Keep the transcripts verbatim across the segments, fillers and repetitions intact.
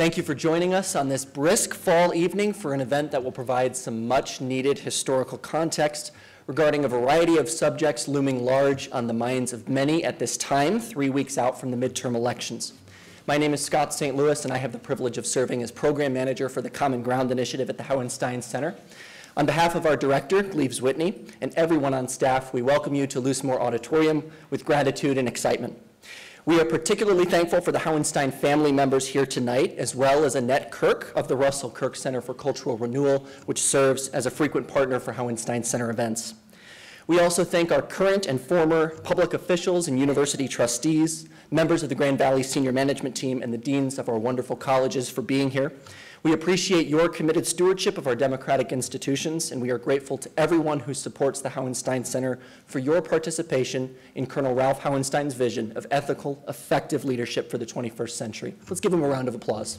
Thank you for joining us on this brisk fall evening for an event that will provide some much needed historical context regarding a variety of subjects looming large on the minds of many at this time, three weeks out from the midterm elections. My name is Scott Saint Louis, and I have the privilege of serving as program manager for the Common Ground Initiative at the Hauenstein Center. On behalf of our director, Gleaves Whitney, and everyone on staff, we welcome you to Lucemore Auditorium with gratitude and excitement. We are particularly thankful for the Hauenstein family members here tonight, as well as Annette Kirk of the Russell Kirk Center for Cultural Renewal, which serves as a frequent partner for Hauenstein Center events. We also thank our current and former public officials and university trustees, members of the Grand Valley senior management team, and the deans of our wonderful colleges for being here. We appreciate your committed stewardship of our democratic institutions, and we are grateful to everyone who supports the Hauenstein Center for your participation in Colonel Ralph Hauenstein's vision of ethical, effective leadership for the twenty-first century. Let's give him a round of applause.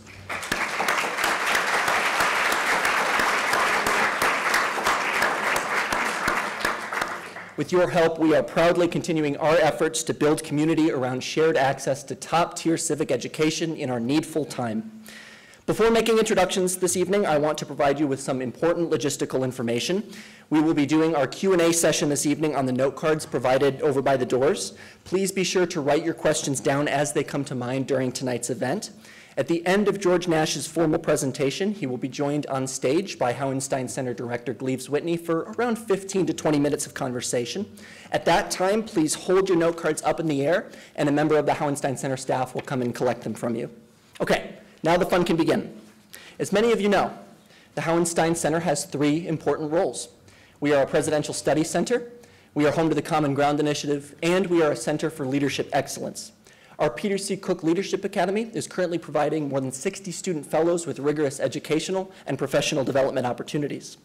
With your help, we are proudly continuing our efforts to build community around shared access to top-tier civic education in our needful time. Before making introductions this evening, I want to provide you with some important logistical information. We will be doing our Q and A session this evening on the note cards provided over by the doors. Please be sure to write your questions down as they come to mind during tonight's event. At the end of George Nash's formal presentation, he will be joined on stage by Hauenstein Center Director Gleaves Whitney for around fifteen to twenty minutes of conversation. At that time, please hold your note cards up in the air, and a member of the Hauenstein Center staff will come and collect them from you. Okay. Now the fun can begin. As many of you know, the Hauenstein Center has three important roles. We are a presidential study center, we are home to the Common Ground Initiative, and we are a center for leadership excellence. Our Peter C. Cook Leadership Academy is currently providing more than sixty student fellows with rigorous educational and professional development opportunities.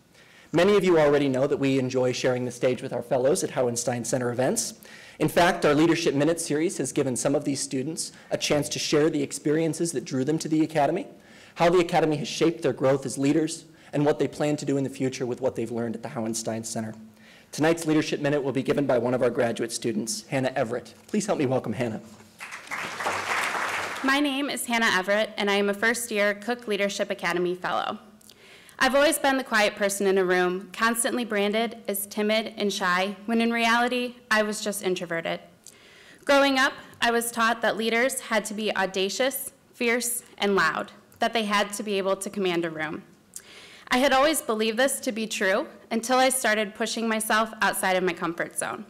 Many of you already know that we enjoy sharing the stage with our fellows at Hauenstein Center events. In fact, our Leadership Minute series has given some of these students a chance to share the experiences that drew them to the Academy, how the Academy has shaped their growth as leaders, and what they plan to do in the future with what they've learned at the Hauenstein Center. Tonight's Leadership Minute will be given by one of our graduate students, Hannah Everett. Please help me welcome Hannah. My name is Hannah Everett, and I am a first-year Cook Leadership Academy Fellow. I've always been the quiet person in a room, constantly branded as timid and shy, when in reality, I was just introverted. Growing up, I was taught that leaders had to be audacious, fierce, and loud, that they had to be able to command a room. I had always believed this to be true until I started pushing myself outside of my comfort zone.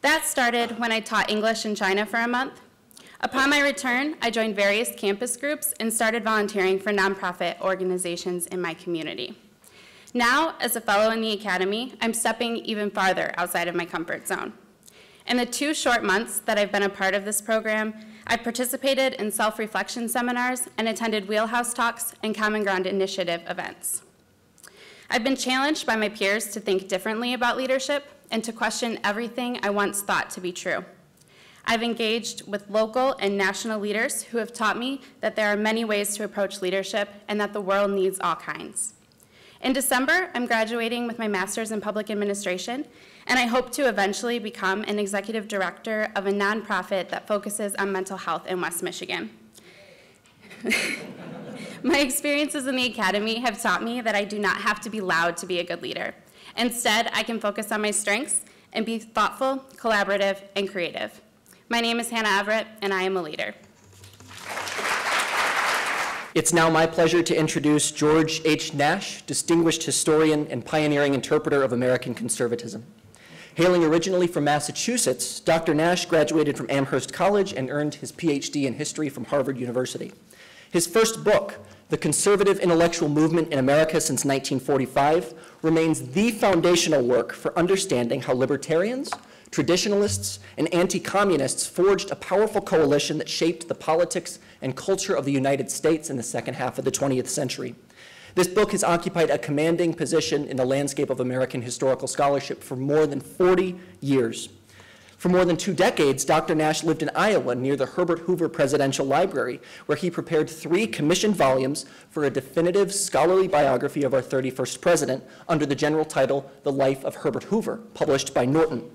That started when I taught English in China for a month. Upon my return, I joined various campus groups and started volunteering for nonprofit organizations in my community. Now, as a fellow in the Academy, I'm stepping even farther outside of my comfort zone. In the two short months that I've been a part of this program, I've participated in self-reflection seminars and attended Wheelhouse Talks and Common Ground Initiative events. I've been challenged by my peers to think differently about leadership and to question everything I once thought to be true. I've engaged with local and national leaders who have taught me that there are many ways to approach leadership and that the world needs all kinds. In December, I'm graduating with my master's in public administration, and I hope to eventually become an executive director of a nonprofit that focuses on mental health in West Michigan. My experiences in the Academy have taught me that I do not have to be loud to be a good leader. Instead, I can focus on my strengths and be thoughtful, collaborative, and creative. My name is Hannah Everett, and I am a leader. It's now my pleasure to introduce George H. Nash, distinguished historian and pioneering interpreter of American conservatism. Hailing originally from Massachusetts, Doctor Nash graduated from Amherst College and earned his P H D in history from Harvard University. His first book, The Conservative Intellectual Movement in America Since nineteen forty-five, remains the foundational work for understanding how libertarians, traditionalists, and anti-communists forged a powerful coalition that shaped the politics and culture of the United States in the second half of the twentieth century. This book has occupied a commanding position in the landscape of American historical scholarship for more than forty years. For more than two decades, Doctor Nash lived in Iowa near the Herbert Hoover Presidential Library, where he prepared three commissioned volumes for a definitive scholarly biography of our thirty-first president under the general title, The Life of Herbert Hoover, published by Norton.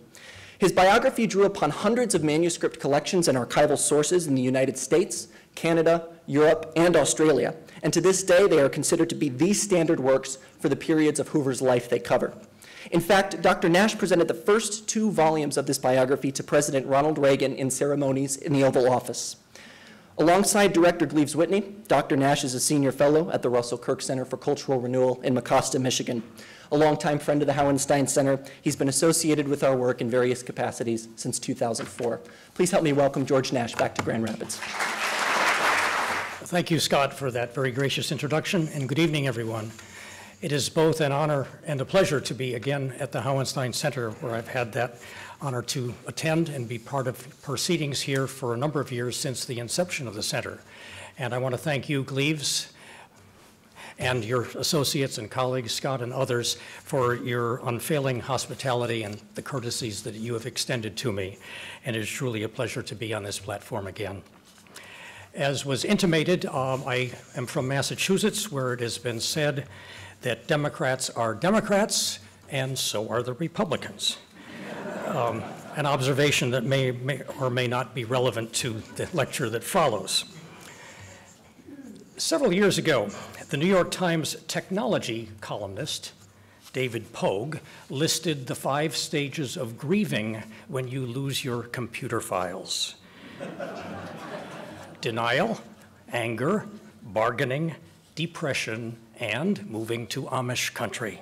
His biography drew upon hundreds of manuscript collections and archival sources in the United States, Canada, Europe, and Australia, and to this day they are considered to be the standard works for the periods of Hoover's life they cover. In fact, Doctor Nash presented the first two volumes of this biography to President Ronald Reagan in ceremonies in the Oval Office. Alongside Director Gleaves Whitney, Doctor Nash is a senior fellow at the Russell Kirk Center for Cultural Renewal in Mecosta, Michigan. A longtime friend of the Hauenstein Center, he's been associated with our work in various capacities since two thousand four. Please help me welcome George Nash back to Grand Rapids. Thank you, Scott, for that very gracious introduction, and good evening, everyone. It is both an honor and a pleasure to be again at the Hauenstein Center, where I've had that honor to attend and be part of proceedings here for a number of years since the inception of the center. And I want to thank you, Gleaves, and your associates and colleagues, Scott and others, for your unfailing hospitality and the courtesies that you have extended to me. And it is truly a pleasure to be on this platform again. As was intimated, um, I am from Massachusetts, where it has been said that Democrats are Democrats, and so are the Republicans. Um, an observation that may, may or may not be relevant to the lecture that follows. Several years ago, the New York Times technology columnist, David Pogue, listed the five stages of grieving when you lose your computer files. Denial, anger, bargaining, depression, and moving to Amish country.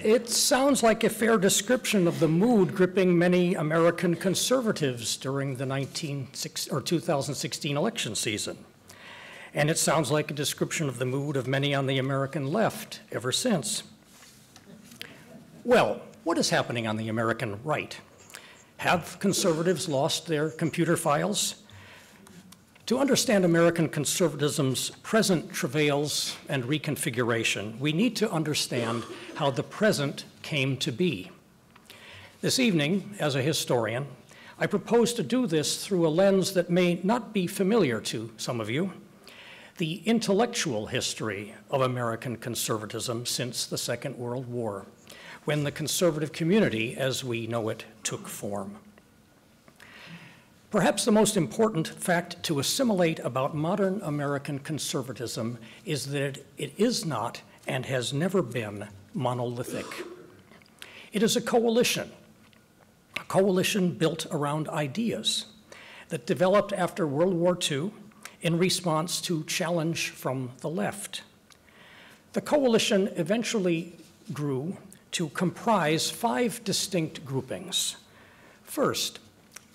It sounds like a fair description of the mood gripping many American conservatives during the nineteen, or twenty sixteen election season. And it sounds like a description of the mood of many on the American left ever since. Well, what is happening on the American right? Have conservatives lost their computer files? To understand American conservatism's present travails and reconfiguration, we need to understand how the present came to be. This evening, as a historian, I propose to do this through a lens that may not be familiar to some of you, the intellectual history of American conservatism since the Second World War, when the conservative community, as we know it, took form. Perhaps the most important fact to assimilate about modern American conservatism is that it is not and has never been monolithic. It is a coalition, a coalition built around ideas that developed after World War Two in response to challenge from the left. The coalition eventually grew to comprise five distinct groupings. First,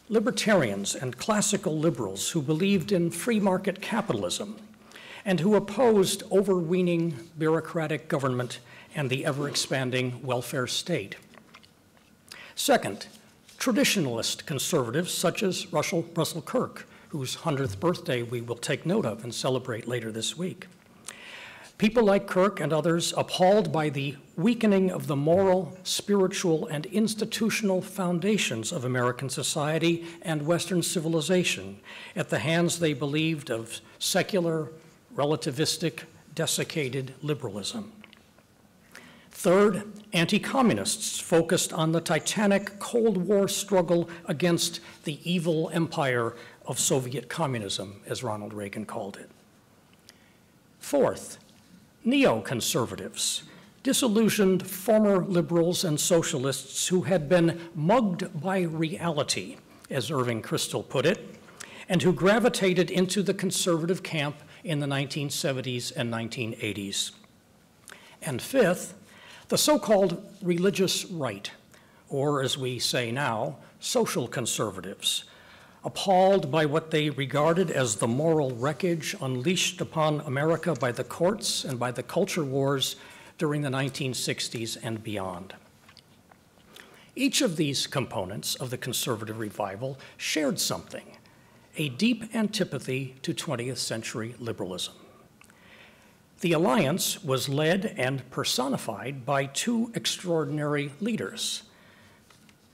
libertarians and classical liberals who believed in free market capitalism and who opposed overweening bureaucratic government and the ever-expanding welfare state. Second, traditionalist conservatives such as Russell, Russell Kirk, whose hundredth birthday we will take note of and celebrate later this week. People like Kirk and others appalled by the weakening of the moral, spiritual, and institutional foundations of American society and Western civilization at the hands, they believed, of secular, relativistic, desiccated liberalism. Third, anti-communists focused on the titanic Cold War struggle against the evil empire of Soviet communism, as Ronald Reagan called it. Fourth, neoconservatives, disillusioned former liberals and socialists who had been mugged by reality, as Irving Kristol put it, and who gravitated into the conservative camp in the nineteen seventies and nineteen eighties. And fifth, the so-called religious right, or as we say now, social conservatives, appalled by what they regarded as the moral wreckage unleashed upon America by the courts and by the culture wars during the nineteen sixties and beyond. Each of these components of the conservative revival shared something, a deep antipathy to twentieth century liberalism. The alliance was led and personified by two extraordinary leaders,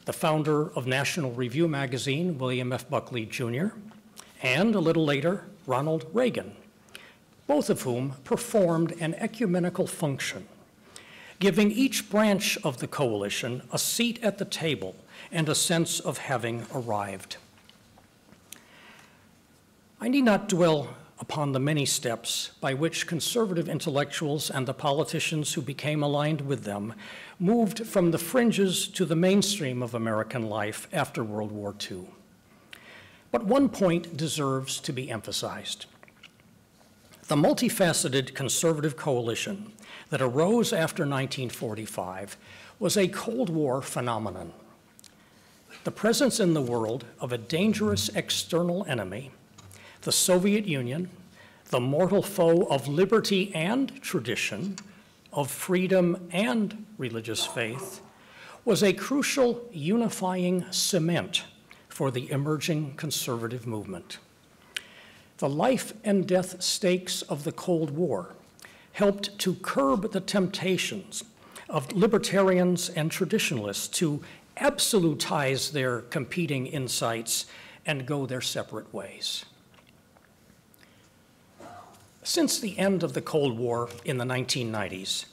the founder of National Review magazine, William F. Buckley Junior, and a little later, Ronald Reagan, both of whom performed an ecumenical function, giving each branch of the coalition a seat at the table and a sense of having arrived. I need not dwell upon the many steps by which conservative intellectuals and the politicians who became aligned with them moved from the fringes to the mainstream of American life after World War Two. But one point deserves to be emphasized. The multifaceted conservative coalition that arose after nineteen forty-five was a Cold War phenomenon. The presence in the world of a dangerous external enemy, the Soviet Union, the mortal foe of liberty and tradition, of freedom and religious faith, was a crucial unifying cement for the emerging conservative movement. The life and death stakes of the Cold War helped to curb the temptations of libertarians and traditionalists to absolutize their competing insights and go their separate ways. Since the end of the Cold War in the nineteen nineties,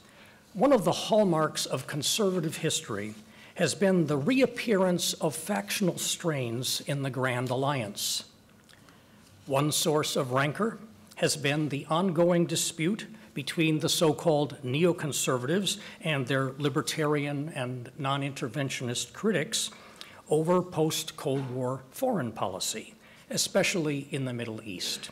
one of the hallmarks of conservative history has been the reappearance of factional strains in the Grand Alliance. One source of rancor has been the ongoing dispute between the so-called neoconservatives and their libertarian and non-interventionist critics over post-Cold War foreign policy, especially in the Middle East.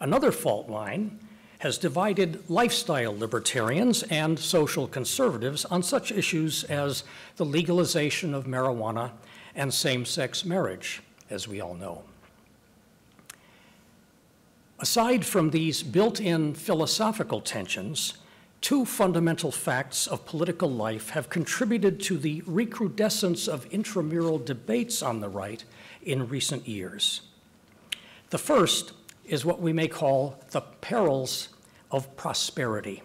Another fault line has divided lifestyle libertarians and social conservatives on such issues as the legalization of marijuana and same-sex marriage, as we all know. Aside from these built-in philosophical tensions, two fundamental facts of political life have contributed to the recrudescence of intramural debates on the right in recent years. The first is what we may call the perils of prosperity.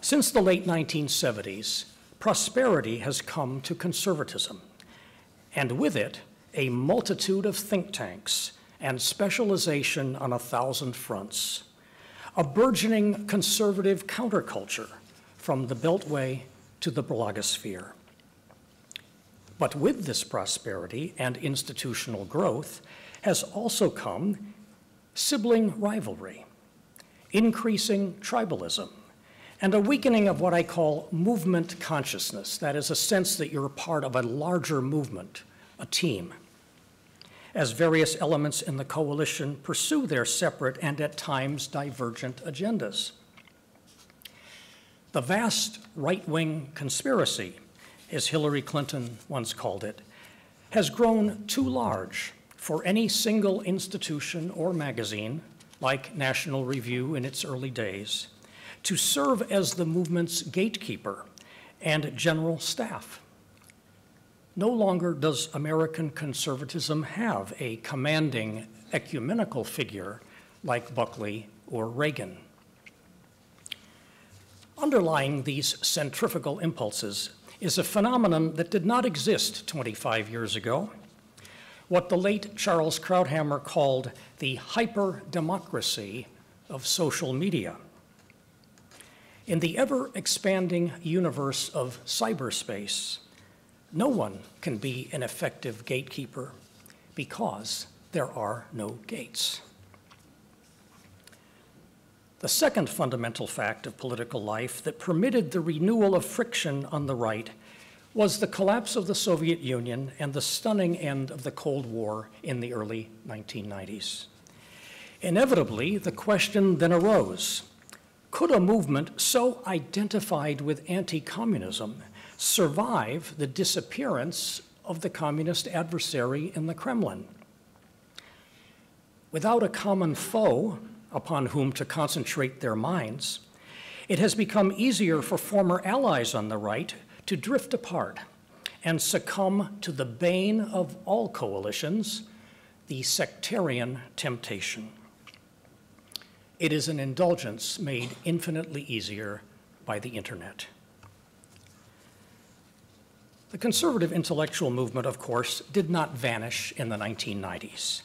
Since the late nineteen seventies, prosperity has come to conservatism, and with it, a multitude of think tanks and specialization on a thousand fronts, a burgeoning conservative counterculture from the Beltway to the blogosphere. But with this prosperity and institutional growth has also come sibling rivalry, increasing tribalism, and a weakening of what I call movement consciousness. That is a sense that you're a part of a larger movement, a team, as various elements in the coalition pursue their separate and at times divergent agendas. The vast right-wing conspiracy, as Hillary Clinton once called it, has grown too large for any single institution or magazine, like National Review in its early days, to serve as the movement's gatekeeper and general staff. No longer does American conservatism have a commanding ecumenical figure like Buckley or Reagan. Underlying these centrifugal impulses is a phenomenon that did not exist twenty-five years ago, what the late Charles Krauthammer called the hyper-democracy of social media. In the ever-expanding universe of cyberspace, no one can be an effective gatekeeper because there are no gates. The second fundamental fact of political life that permitted the renewal of friction on the right was the collapse of the Soviet Union and the stunning end of the Cold War in the early nineteen nineties. Inevitably, the question then arose, could a movement so identified with anti-communism survive the disappearance of the communist adversary in the Kremlin? Without a common foe upon whom to concentrate their minds, it has become easier for former allies on the right to drift apart and succumb to the bane of all coalitions, the sectarian temptation. It is an indulgence made infinitely easier by the internet. The conservative intellectual movement, of course, did not vanish in the nineteen nineties.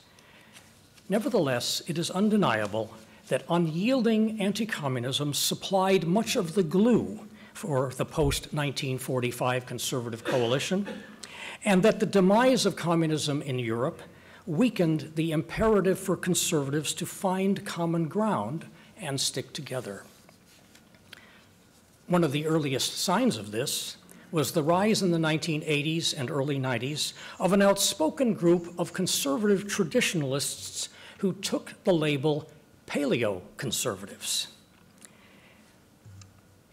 Nevertheless, it is undeniable that unyielding anti-communism supplied much of the glue for the post nineteen forty-five conservative coalition, and that the demise of communism in Europe weakened the imperative for conservatives to find common ground and stick together. One of the earliest signs of this was the rise in the nineteen eighties and early nineties of an outspoken group of conservative traditionalists who took the label paleoconservatives.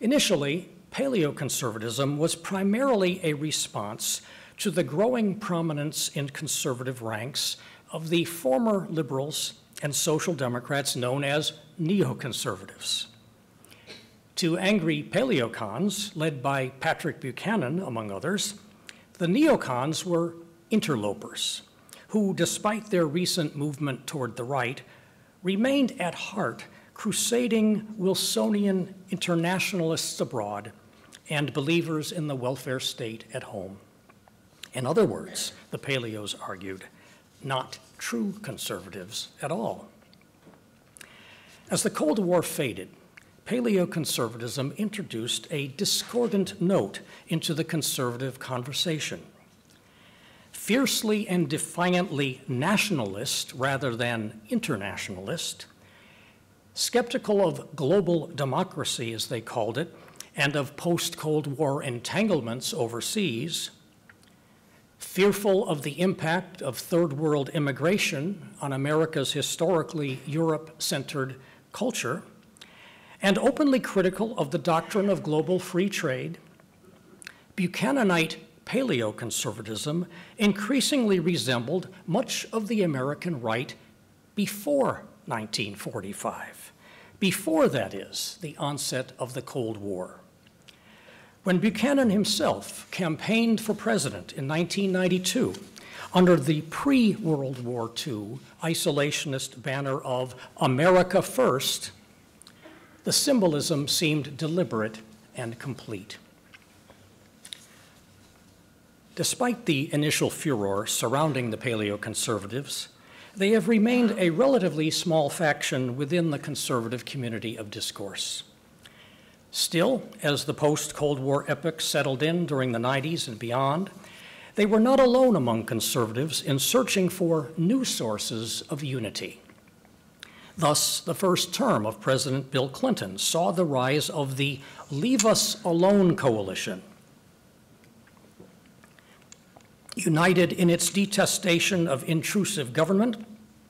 Initially, paleoconservatism was primarily a response to the growing prominence in conservative ranks of the former liberals and social democrats known as neoconservatives. To angry paleocons, led by Patrick Buchanan, among others, the neocons were interlopers who, despite their recent movement toward the right, remained at heart crusading Wilsonian internationalists abroad and believers in the welfare state at home. In other words, the paleos argued, not true conservatives at all. As the Cold War faded, paleoconservatism introduced a discordant note into the conservative conversation. Fiercely and defiantly nationalist rather than internationalist, skeptical of global democracy, as they called it, and of post-Cold War entanglements overseas, fearful of the impact of third world immigration on America's historically Europe-centered culture, and openly critical of the doctrine of global free trade, Buchananite paleoconservatism increasingly resembled much of the American right before nineteen forty-five, before, that is, the onset of the Cold War. When Buchanan himself campaigned for president in nineteen ninety-two under the pre-World War Two isolationist banner of America First, the symbolism seemed deliberate and complete. Despite the initial furor surrounding the paleoconservatives, they have remained a relatively small faction within the conservative community of discourse. Still, as the post-Cold War epoch settled in during the nineties and beyond, they were not alone among conservatives in searching for new sources of unity. Thus, the first term of President Bill Clinton saw the rise of the Leave Us Alone coalition. United in its detestation of intrusive government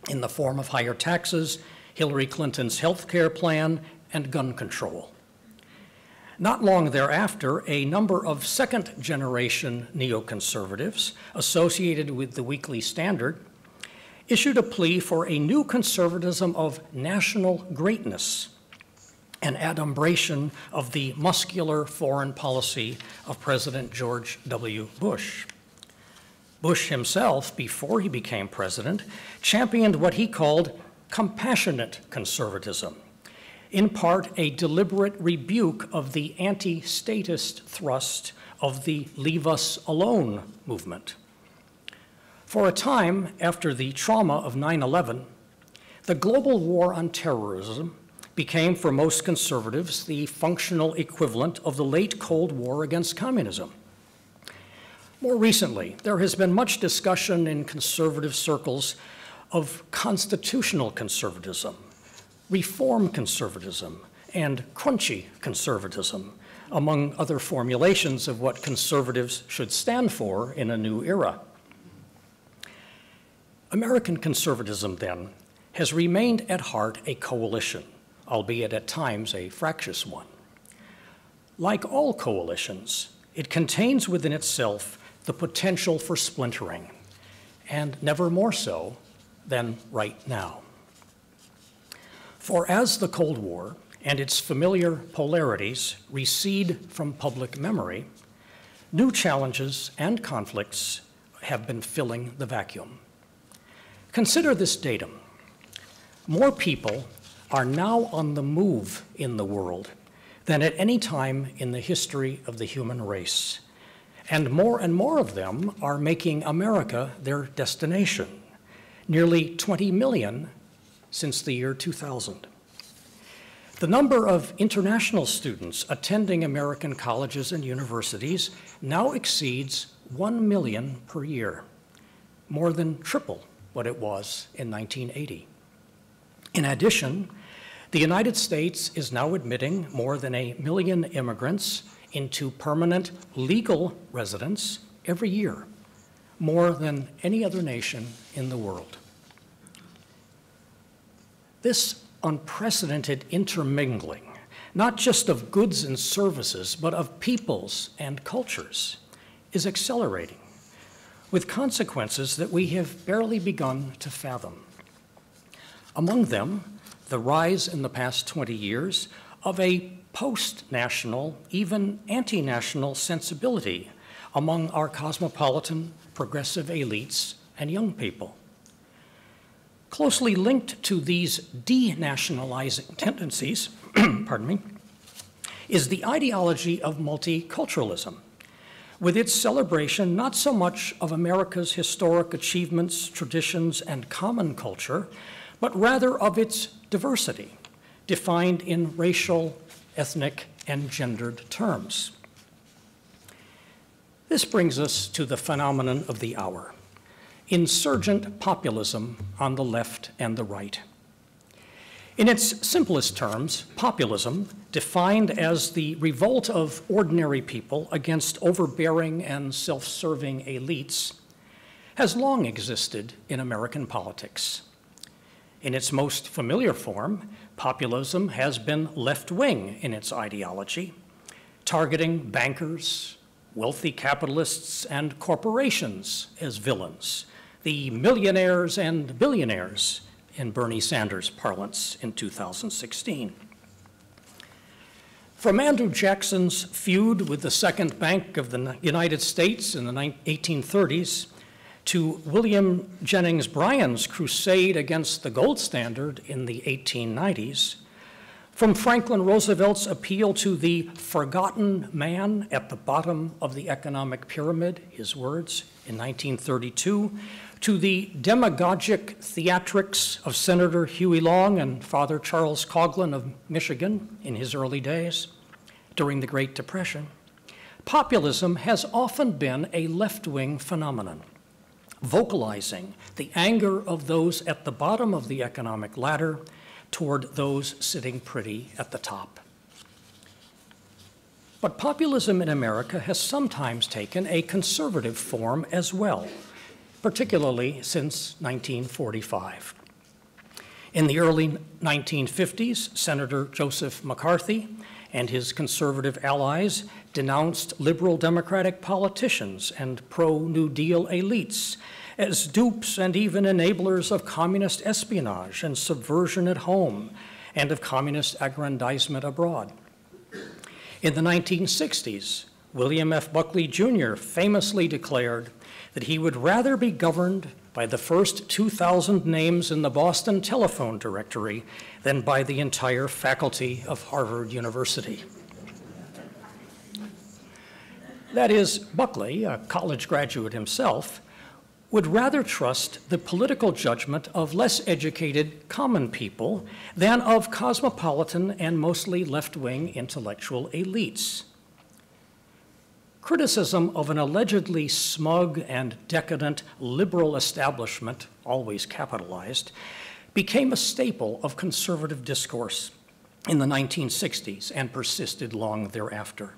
in the form of higher taxes, Hillary Clinton's health care plan, and gun control. Not long thereafter, a number of second-generation neoconservatives associated with the Weekly Standard issued a plea for a new conservatism of national greatness, an adumbration of the muscular foreign policy of President George W. Bush. Bush himself, before he became president, championed what he called compassionate conservatism, in part a deliberate rebuke of the anti-statist thrust of the Leave Us Alone movement. For a time after the trauma of nine eleven, the global war on terrorism became for most conservatives the functional equivalent of the late Cold War against communism. More recently, there has been much discussion in conservative circles of constitutional conservatism, reform conservatism, and crunchy conservatism, among other formulations of what conservatives should stand for in a new era. American conservatism, then, has remained at heart a coalition, albeit at times a fractious one. Like all coalitions, it contains within itself the potential for splintering, and never more so than right now. For as the Cold War and its familiar polarities recede from public memory, new challenges and conflicts have been filling the vacuum. Consider this datum. More people are now on the move in the world than at any time in the history of the human race. And more and more of them are making America their destination, nearly twenty million since the year two thousand. The number of international students attending American colleges and universities now exceeds one million per year, more than triple what it was in nineteen eighty. In addition, the United States is now admitting more than a million immigrants into permanent legal residence every year, more than any other nation in the world. This unprecedented intermingling, not just of goods and services, but of peoples and cultures, is accelerating, with consequences that we have barely begun to fathom. Among them, the rise in the past twenty years of a post-national, even anti-national sensibility among our cosmopolitan, progressive elites and young people. Closely linked to these denationalizing tendencies, pardon me, is the ideology of multiculturalism, with its celebration not so much of America's historic achievements, traditions, and common culture, but rather of its diversity, defined in racial, ethnic, and gendered terms. This brings us to the phenomenon of the hour, insurgent populism on the left and the right. In its simplest terms, populism, defined as the revolt of ordinary people against overbearing and self-serving elites, has long existed in American politics. In its most familiar form, populism has been left-wing in its ideology, targeting bankers, wealthy capitalists, and corporations as villains, the millionaires and billionaires in Bernie Sanders' parlance in two thousand sixteen. From Andrew Jackson's feud with the Second Bank of the United States in the eighteen thirties to William Jennings Bryan's crusade against the gold standard in the eighteen nineties, from Franklin Roosevelt's appeal to the forgotten man at the bottom of the economic pyramid, his words, in nineteen thirty-two, to the demagogic theatrics of Senator Huey Long and Father Charles Coughlin of Michigan in his early days during the Great Depression, populism has often been a left-wing phenomenon, vocalizing the anger of those at the bottom of the economic ladder toward those sitting pretty at the top. But populism in America has sometimes taken a conservative form as well, particularly since nineteen forty-five. In the early nineteen fifties, Senator Joseph McCarthy and his conservative allies denounced liberal Democratic politicians and pro-New Deal elites as dupes and even enablers of communist espionage and subversion at home and of communist aggrandizement abroad. In the nineteen sixties, William F. Buckley Junior famously declared that he would rather be governed by the first two thousand names in the Boston telephone directory than by the entire faculty of Harvard University. That is, Buckley, a college graduate himself, would rather trust the political judgment of less educated common people than of cosmopolitan and mostly left-wing intellectual elites. Criticism of an allegedly smug and decadent liberal establishment, always capitalized, became a staple of conservative discourse in the nineteen sixties and persisted long thereafter.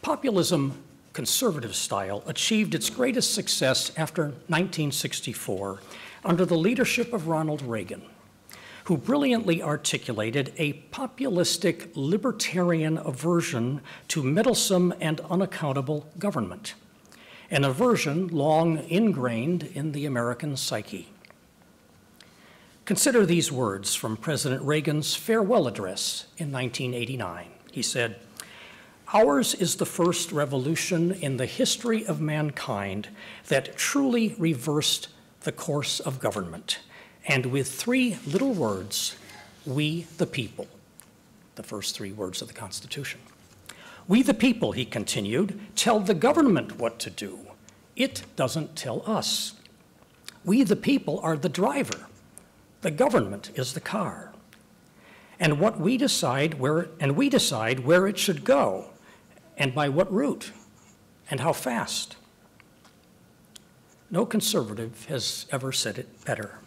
Populism, conservative style, achieved its greatest success after nineteen sixty-four under the leadership of Ronald Reagan, who brilliantly articulated a populistic libertarian aversion to meddlesome and unaccountable government, an aversion long ingrained in the American psyche. Consider these words from President Reagan's farewell address in nineteen eighty-nine. He said, "Ours is the first revolution in the history of mankind that truly reversed the course of government. And with three little words, we the people," the first three words of the Constitution. "We the people," he continued, "tell the government what to do. It doesn't tell us. We the people are the driver. The government is the car. And what we decide where, and we decide where it should go, and by what route, and how fast." No conservative has ever said it better.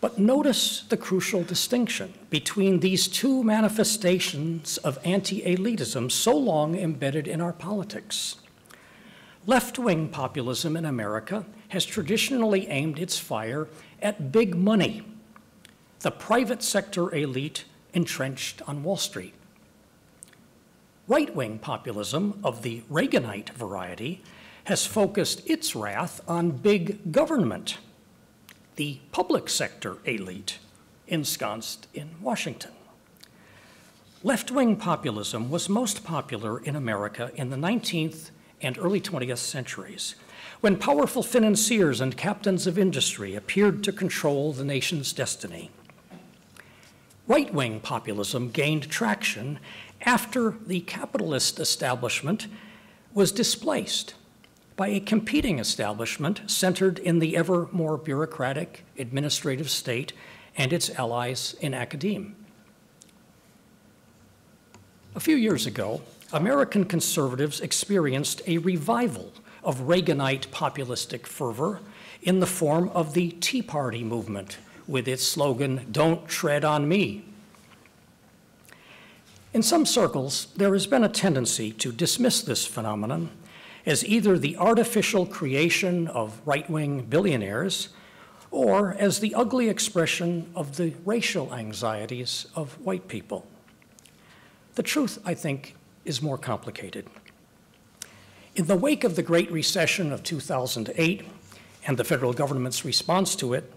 But notice the crucial distinction between these two manifestations of anti-elitism so long embedded in our politics. Left-wing populism in America has traditionally aimed its fire at big money, the private sector elite entrenched on Wall Street. Right-wing populism of the Reaganite variety has focused its wrath on big government, the public sector elite ensconced in Washington. Left-wing populism was most popular in America in the nineteenth and early twentieth centuries, when powerful financiers and captains of industry appeared to control the nation's destiny. Right-wing populism gained traction after the capitalist establishment was displaced by a competing establishment centered in the ever more bureaucratic administrative state and its allies in academe. A few years ago, American conservatives experienced a revival of Reaganite populistic fervor in the form of the Tea Party movement with its slogan, "Don't tread on me." In some circles, there has been a tendency to dismiss this phenomenon as either the artificial creation of right-wing billionaires or as the ugly expression of the racial anxieties of white people. The truth, I think, is more complicated. In the wake of the Great Recession of two thousand eight and the federal government's response to it,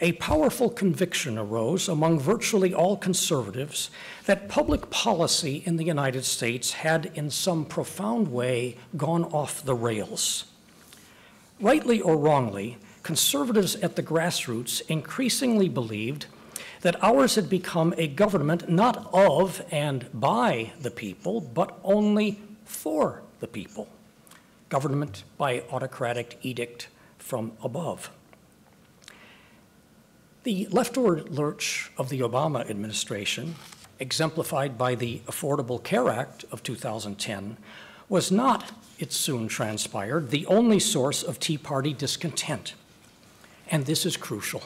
a powerful conviction arose among virtually all conservatives that public policy in the United States had, in some profound way, gone off the rails. Rightly or wrongly, conservatives at the grassroots increasingly believed that ours had become a government not of and by the people, but only for the people. Government by autocratic edict from above. The leftward lurch of the Obama administration, exemplified by the Affordable Care Act of two thousand ten, was not, it soon transpired, the only source of Tea Party discontent. And this is crucial.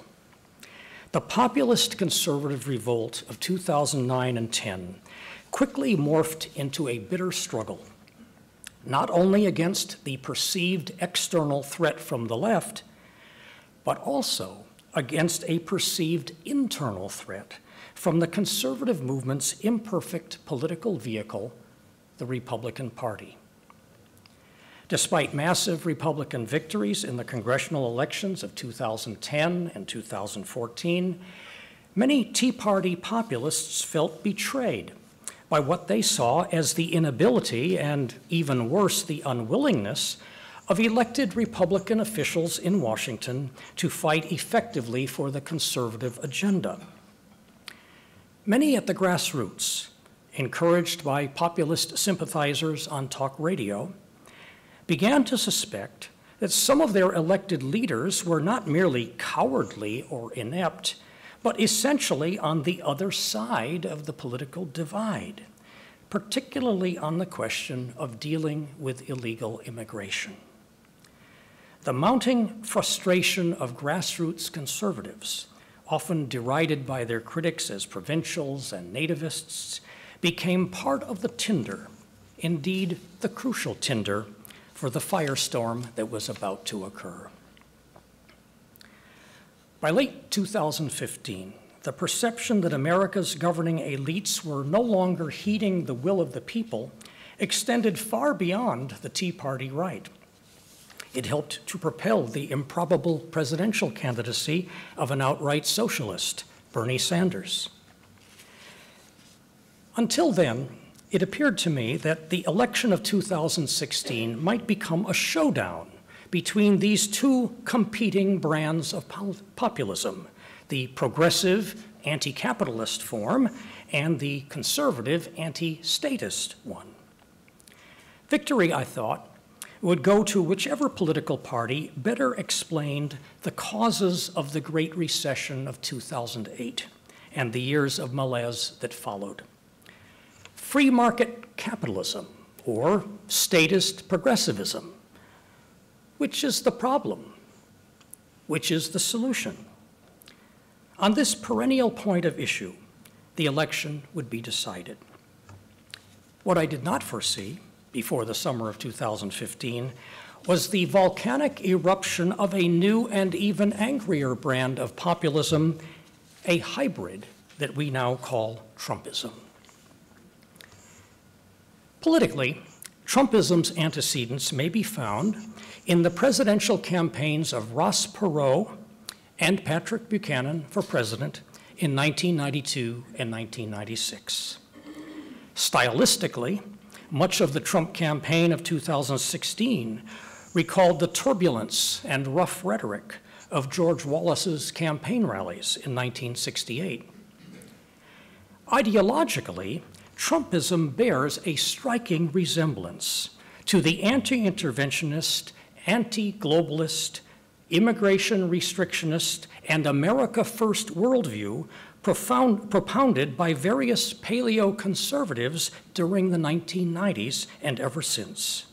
The populist conservative revolt of two thousand nine and ten quickly morphed into a bitter struggle, not only against the perceived external threat from the left, but also against a perceived internal threat from the conservative movement's imperfect political vehicle, the Republican Party. Despite massive Republican victories in the congressional elections of two thousand ten and two thousand fourteen, many Tea Party populists felt betrayed by what they saw as the inability and, even worse, the unwillingness of elected Republican officials in Washington to fight effectively for the conservative agenda. Many at the grassroots, encouraged by populist sympathizers on talk radio, began to suspect that some of their elected leaders were not merely cowardly or inept, but essentially on the other side of the political divide, particularly on the question of dealing with illegal immigration. The mounting frustration of grassroots conservatives, often derided by their critics as provincials and nativists, became part of the tinder, indeed the crucial tinder, for the firestorm that was about to occur. By late two thousand fifteen, the perception that America's governing elites were no longer heeding the will of the people extended far beyond the Tea Party right. It helped to propel the improbable presidential candidacy of an outright socialist, Bernie Sanders. Until then, it appeared to me that the election of two thousand sixteen might become a showdown between these two competing brands of populism, the progressive anti-capitalist form and the conservative anti-statist one. Victory, I thought, would go to whichever political party better explained the causes of the Great Recession of two thousand eight and the years of malaise that followed. Free market capitalism or statist progressivism Which is the problem? Which is the solution? On this perennial point of issue, the election would be decided. What I did not foresee before the summer of two thousand fifteen was the volcanic eruption of a new and even angrier brand of populism, a hybrid that we now call Trumpism. Politically, Trumpism's antecedents may be found in the presidential campaigns of Ross Perot and Patrick Buchanan for president in nineteen ninety-two and nineteen ninety-six. Stylistically, much of the Trump campaign of two thousand sixteen recalled the turbulence and rough rhetoric of George Wallace's campaign rallies in nineteen sixty-eight. Ideologically, Trumpism bears a striking resemblance to the anti-interventionist, anti-globalist, immigration restrictionist, and America First worldview profound, propounded by various paleo-conservatives during the nineteen nineties and ever since.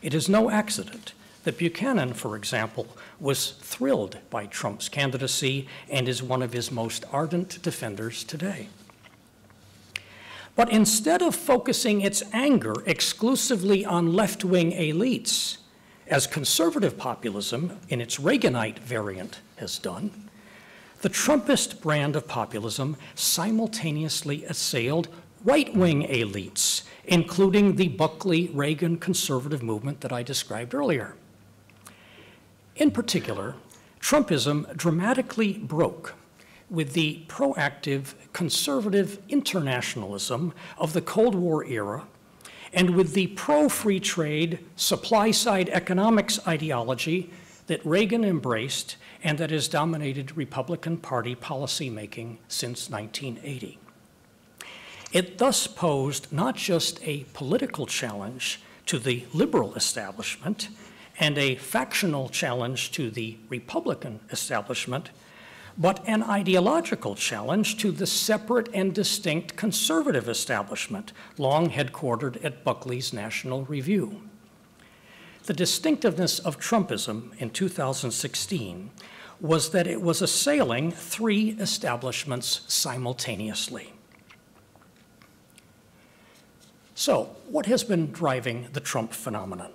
It is no accident that Buchanan, for example, was thrilled by Trump's candidacy and is one of his most ardent defenders today. But instead of focusing its anger exclusively on left-wing elites, as conservative populism in its Reaganite variant has done, the Trumpist brand of populism simultaneously assailed right-wing elites, including the Buckley-Reagan conservative movement that I described earlier. In particular, Trumpism dramatically broke with the proactive conservative internationalism of the Cold War era and with the pro-free trade supply-side economics ideology that Reagan embraced and that has dominated Republican Party policymaking since nineteen eighty. It thus posed not just a political challenge to the liberal establishment and a factional challenge to the Republican establishment, but an ideological challenge to the separate and distinct conservative establishment, long headquartered at Buckley's National Review. The distinctiveness of Trumpism in two thousand sixteen was that it was assailing three establishments simultaneously. So, what has been driving the Trump phenomenon?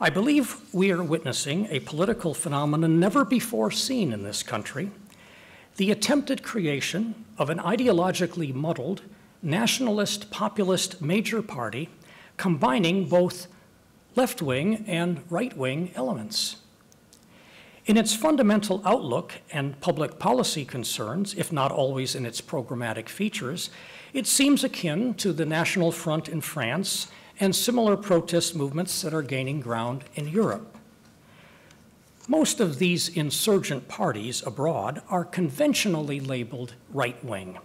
I believe we are witnessing a political phenomenon never before seen in this country, the attempted creation of an ideologically muddled, nationalist, populist major party combining both left-wing and right-wing elements. In its fundamental outlook and public policy concerns, if not always in its programmatic features, it seems akin to the National Front in France and similar protest movements that are gaining ground in Europe. Most of these insurgent parties abroad are conventionally labeled right-wing,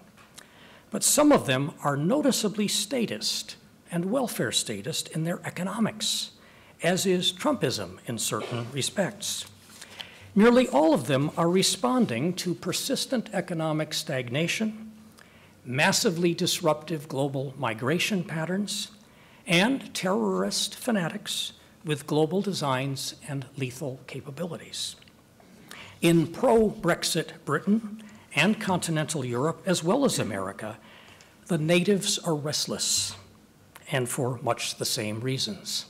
but some of them are noticeably statist and welfare statist in their economics, as is Trumpism in certain respects. Nearly all of them are responding to persistent economic stagnation, massively disruptive global migration patterns, and terrorist fanatics with global designs and lethal capabilities. In pro-Brexit Britain and continental Europe, as well as America, the natives are restless, and for much the same reasons.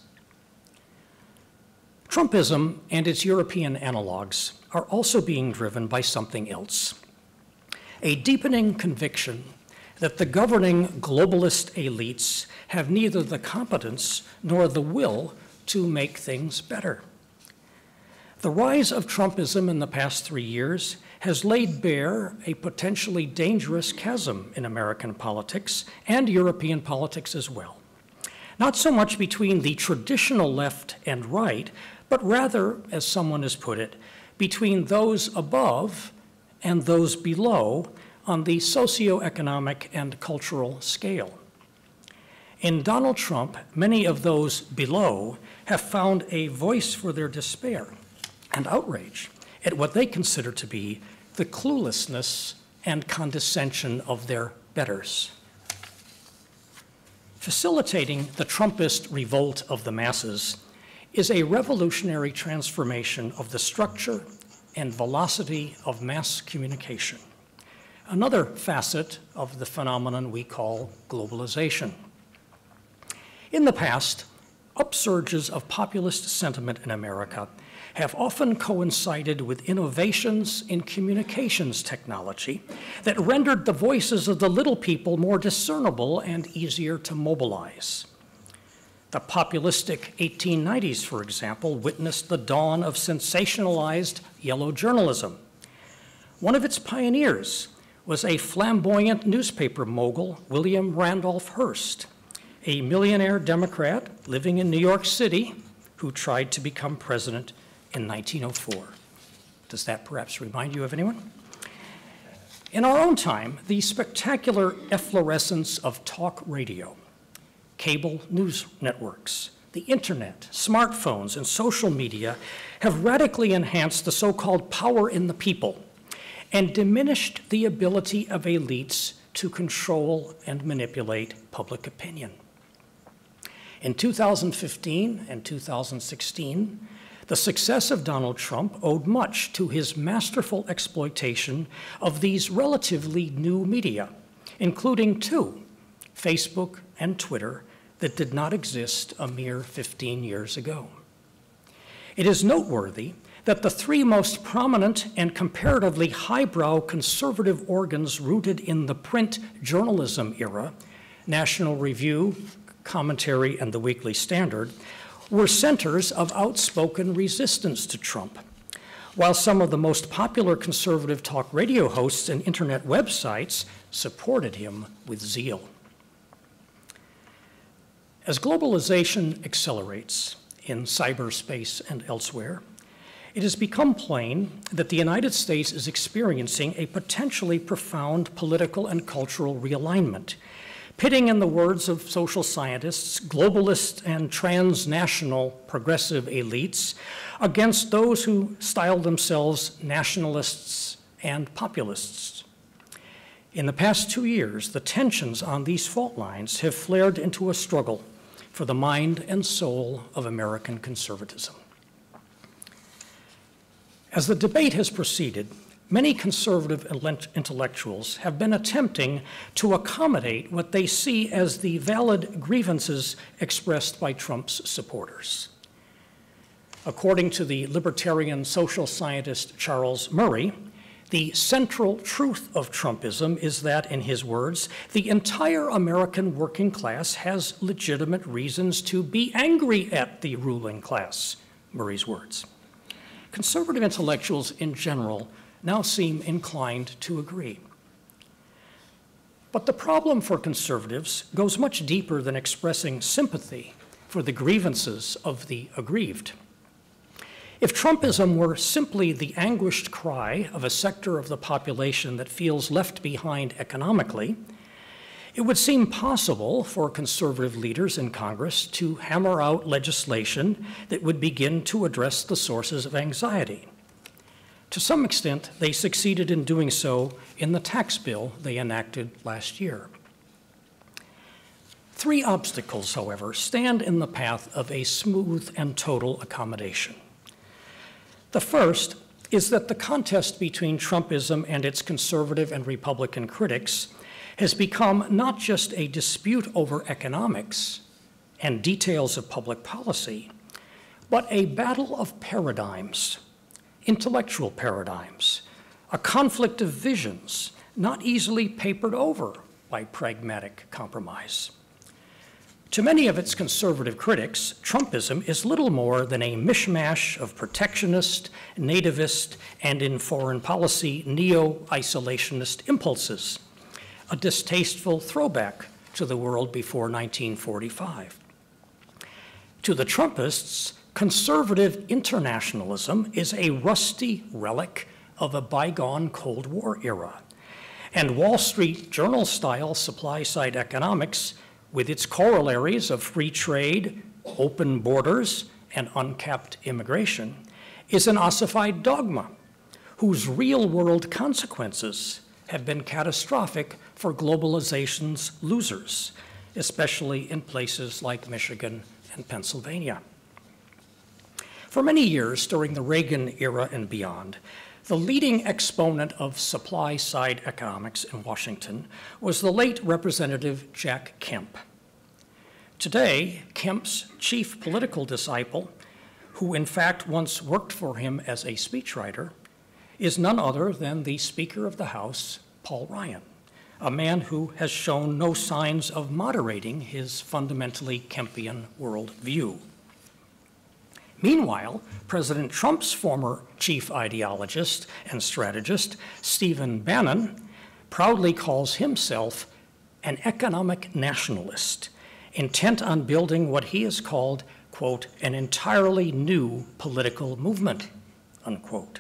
Trumpism and its European analogs are also being driven by something else, a deepening conviction that the governing globalist elites have neither the competence nor the will to make things better. The rise of Trumpism in the past three years has laid bare a potentially dangerous chasm in American politics and European politics as well. Not so much between the traditional left and right, but rather, as someone has put it, between those above and those below on the socioeconomic and cultural scale. In Donald Trump, many of those below have found a voice for their despair and outrage at what they consider to be the cluelessness and condescension of their betters. Facilitating the Trumpist revolt of the masses is a revolutionary transformation of the structure and velocity of mass communication, another facet of the phenomenon we call globalization. In the past, upsurges of populist sentiment in America have often coincided with innovations in communications technology that rendered the voices of the little people more discernible and easier to mobilize. The populistic eighteen nineties, for example, witnessed the dawn of sensationalized yellow journalism. One of its pioneers was a flamboyant newspaper mogul, William Randolph Hearst, a millionaire Democrat living in New York City who tried to become president in nineteen oh four. Does that perhaps remind you of anyone? In our own time, the spectacular efflorescence of talk radio, cable news networks, the internet, smartphones, and social media have radically enhanced the so-called power in the people and diminished the ability of elites to control and manipulate public opinion. In two thousand fifteen and two thousand sixteen, the success of Donald Trump owed much to his masterful exploitation of these relatively new media, including two, Facebook and Twitter, that did not exist a mere fifteen years ago. It is noteworthy that the three most prominent and comparatively highbrow conservative organs rooted in the print journalism era, National Review, Commentary, and the Weekly Standard, were centers of outspoken resistance to Trump, while some of the most popular conservative talk radio hosts and internet websites supported him with zeal. As globalization accelerates in cyberspace and elsewhere, it has become plain that the United States is experiencing a potentially profound political and cultural realignment, pitting, in the words of social scientists, globalist and transnational progressive elites against those who style themselves nationalists and populists. In the past two years, the tensions on these fault lines have flared into a struggle for the mind and soul of American conservatism. As the debate has proceeded, many conservative intellectuals have been attempting to accommodate what they see as the valid grievances expressed by Trump's supporters. According to the libertarian social scientist Charles Murray, the central truth of Trumpism is that, in his words, the entire American working class has legitimate reasons to be angry at the ruling class, Murray's words. Conservative intellectuals in general now seem inclined to agree. But the problem for conservatives goes much deeper than expressing sympathy for the grievances of the aggrieved. If Trumpism were simply the anguished cry of a sector of the population that feels left behind economically, it would seem possible for conservative leaders in Congress to hammer out legislation that would begin to address the sources of anxiety. To some extent, they succeeded in doing so in the tax bill they enacted last year. Three obstacles, however, stand in the path of a smooth and total accommodation. The first is that the contest between Trumpism and its conservative and Republican critics has become not just a dispute over economics and details of public policy, but a battle of paradigms, intellectual paradigms, a conflict of visions not easily papered over by pragmatic compromise. To many of its conservative critics, Trumpism is little more than a mishmash of protectionist, nativist, and in foreign policy, neo-isolationist impulses, a distasteful throwback to the world before nineteen forty-five. To the Trumpists, conservative internationalism is a rusty relic of a bygone Cold War era, and Wall Street Journal-style supply-side economics, with its corollaries of free trade, open borders, and uncapped immigration, is an ossified dogma whose real-world consequences have been catastrophic for globalization's losers, especially in places like Michigan and Pennsylvania. For many years during the Reagan era and beyond, the leading exponent of supply-side economics in Washington was the late Representative Jack Kemp. Today, Kemp's chief political disciple, who in fact once worked for him as a speechwriter, is none other than the Speaker of the House, Paul Ryan, a man who has shown no signs of moderating his fundamentally Kempian worldview. Meanwhile, President Trump's former chief ideologist and strategist, Stephen Bannon, proudly calls himself an economic nationalist, intent on building what he has called, quote, an entirely new political movement, unquote.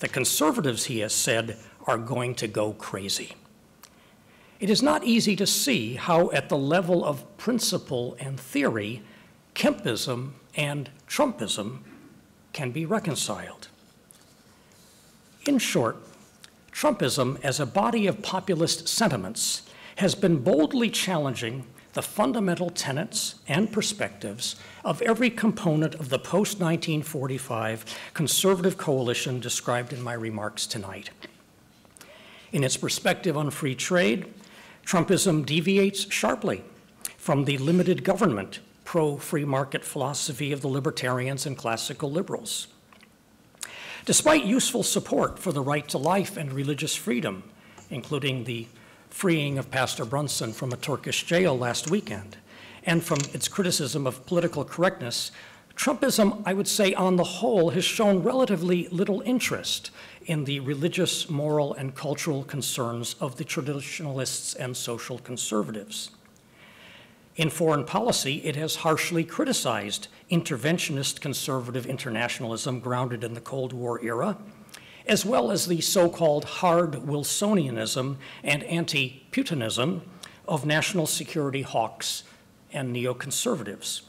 The conservatives, he has said, are going to go crazy. It is not easy to see how, at the level of principle and theory, Kempism and Trumpism can be reconciled. In short, Trumpism as a body of populist sentiments has been boldly challenging the fundamental tenets and perspectives of every component of the post nineteen forty-five conservative coalition described in my remarks tonight. In its perspective on free trade, Trumpism deviates sharply from the limited government pro-free market philosophy of the libertarians and classical liberals. Despite useful support for the right to life and religious freedom, including the freeing of Pastor Brunson from a Turkish jail last weekend, and from its criticism of political correctness, Trumpism, I would say, on the whole, has shown relatively little interest in the religious, moral, and cultural concerns of the traditionalists and social conservatives. In foreign policy, it has harshly criticized interventionist conservative internationalism grounded in the Cold War era, as well as the so-called hard Wilsonianism and anti-Putinism of national security hawks and neoconservatives.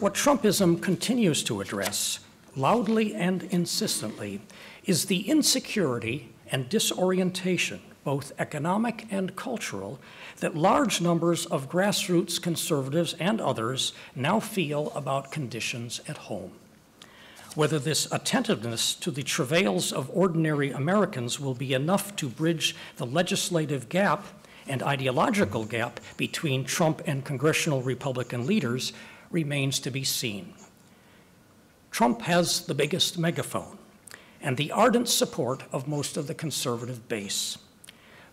What Trumpism continues to address, loudly and insistently, is the insecurity and disorientation, both economic and cultural, that large numbers of grassroots conservatives and others now feel about conditions at home. Whether this attentiveness to the travails of ordinary Americans will be enough to bridge the legislative gap and ideological gap between Trump and congressional Republican leaders remains to be seen. Trump has the biggest megaphone and the ardent support of most of the conservative base.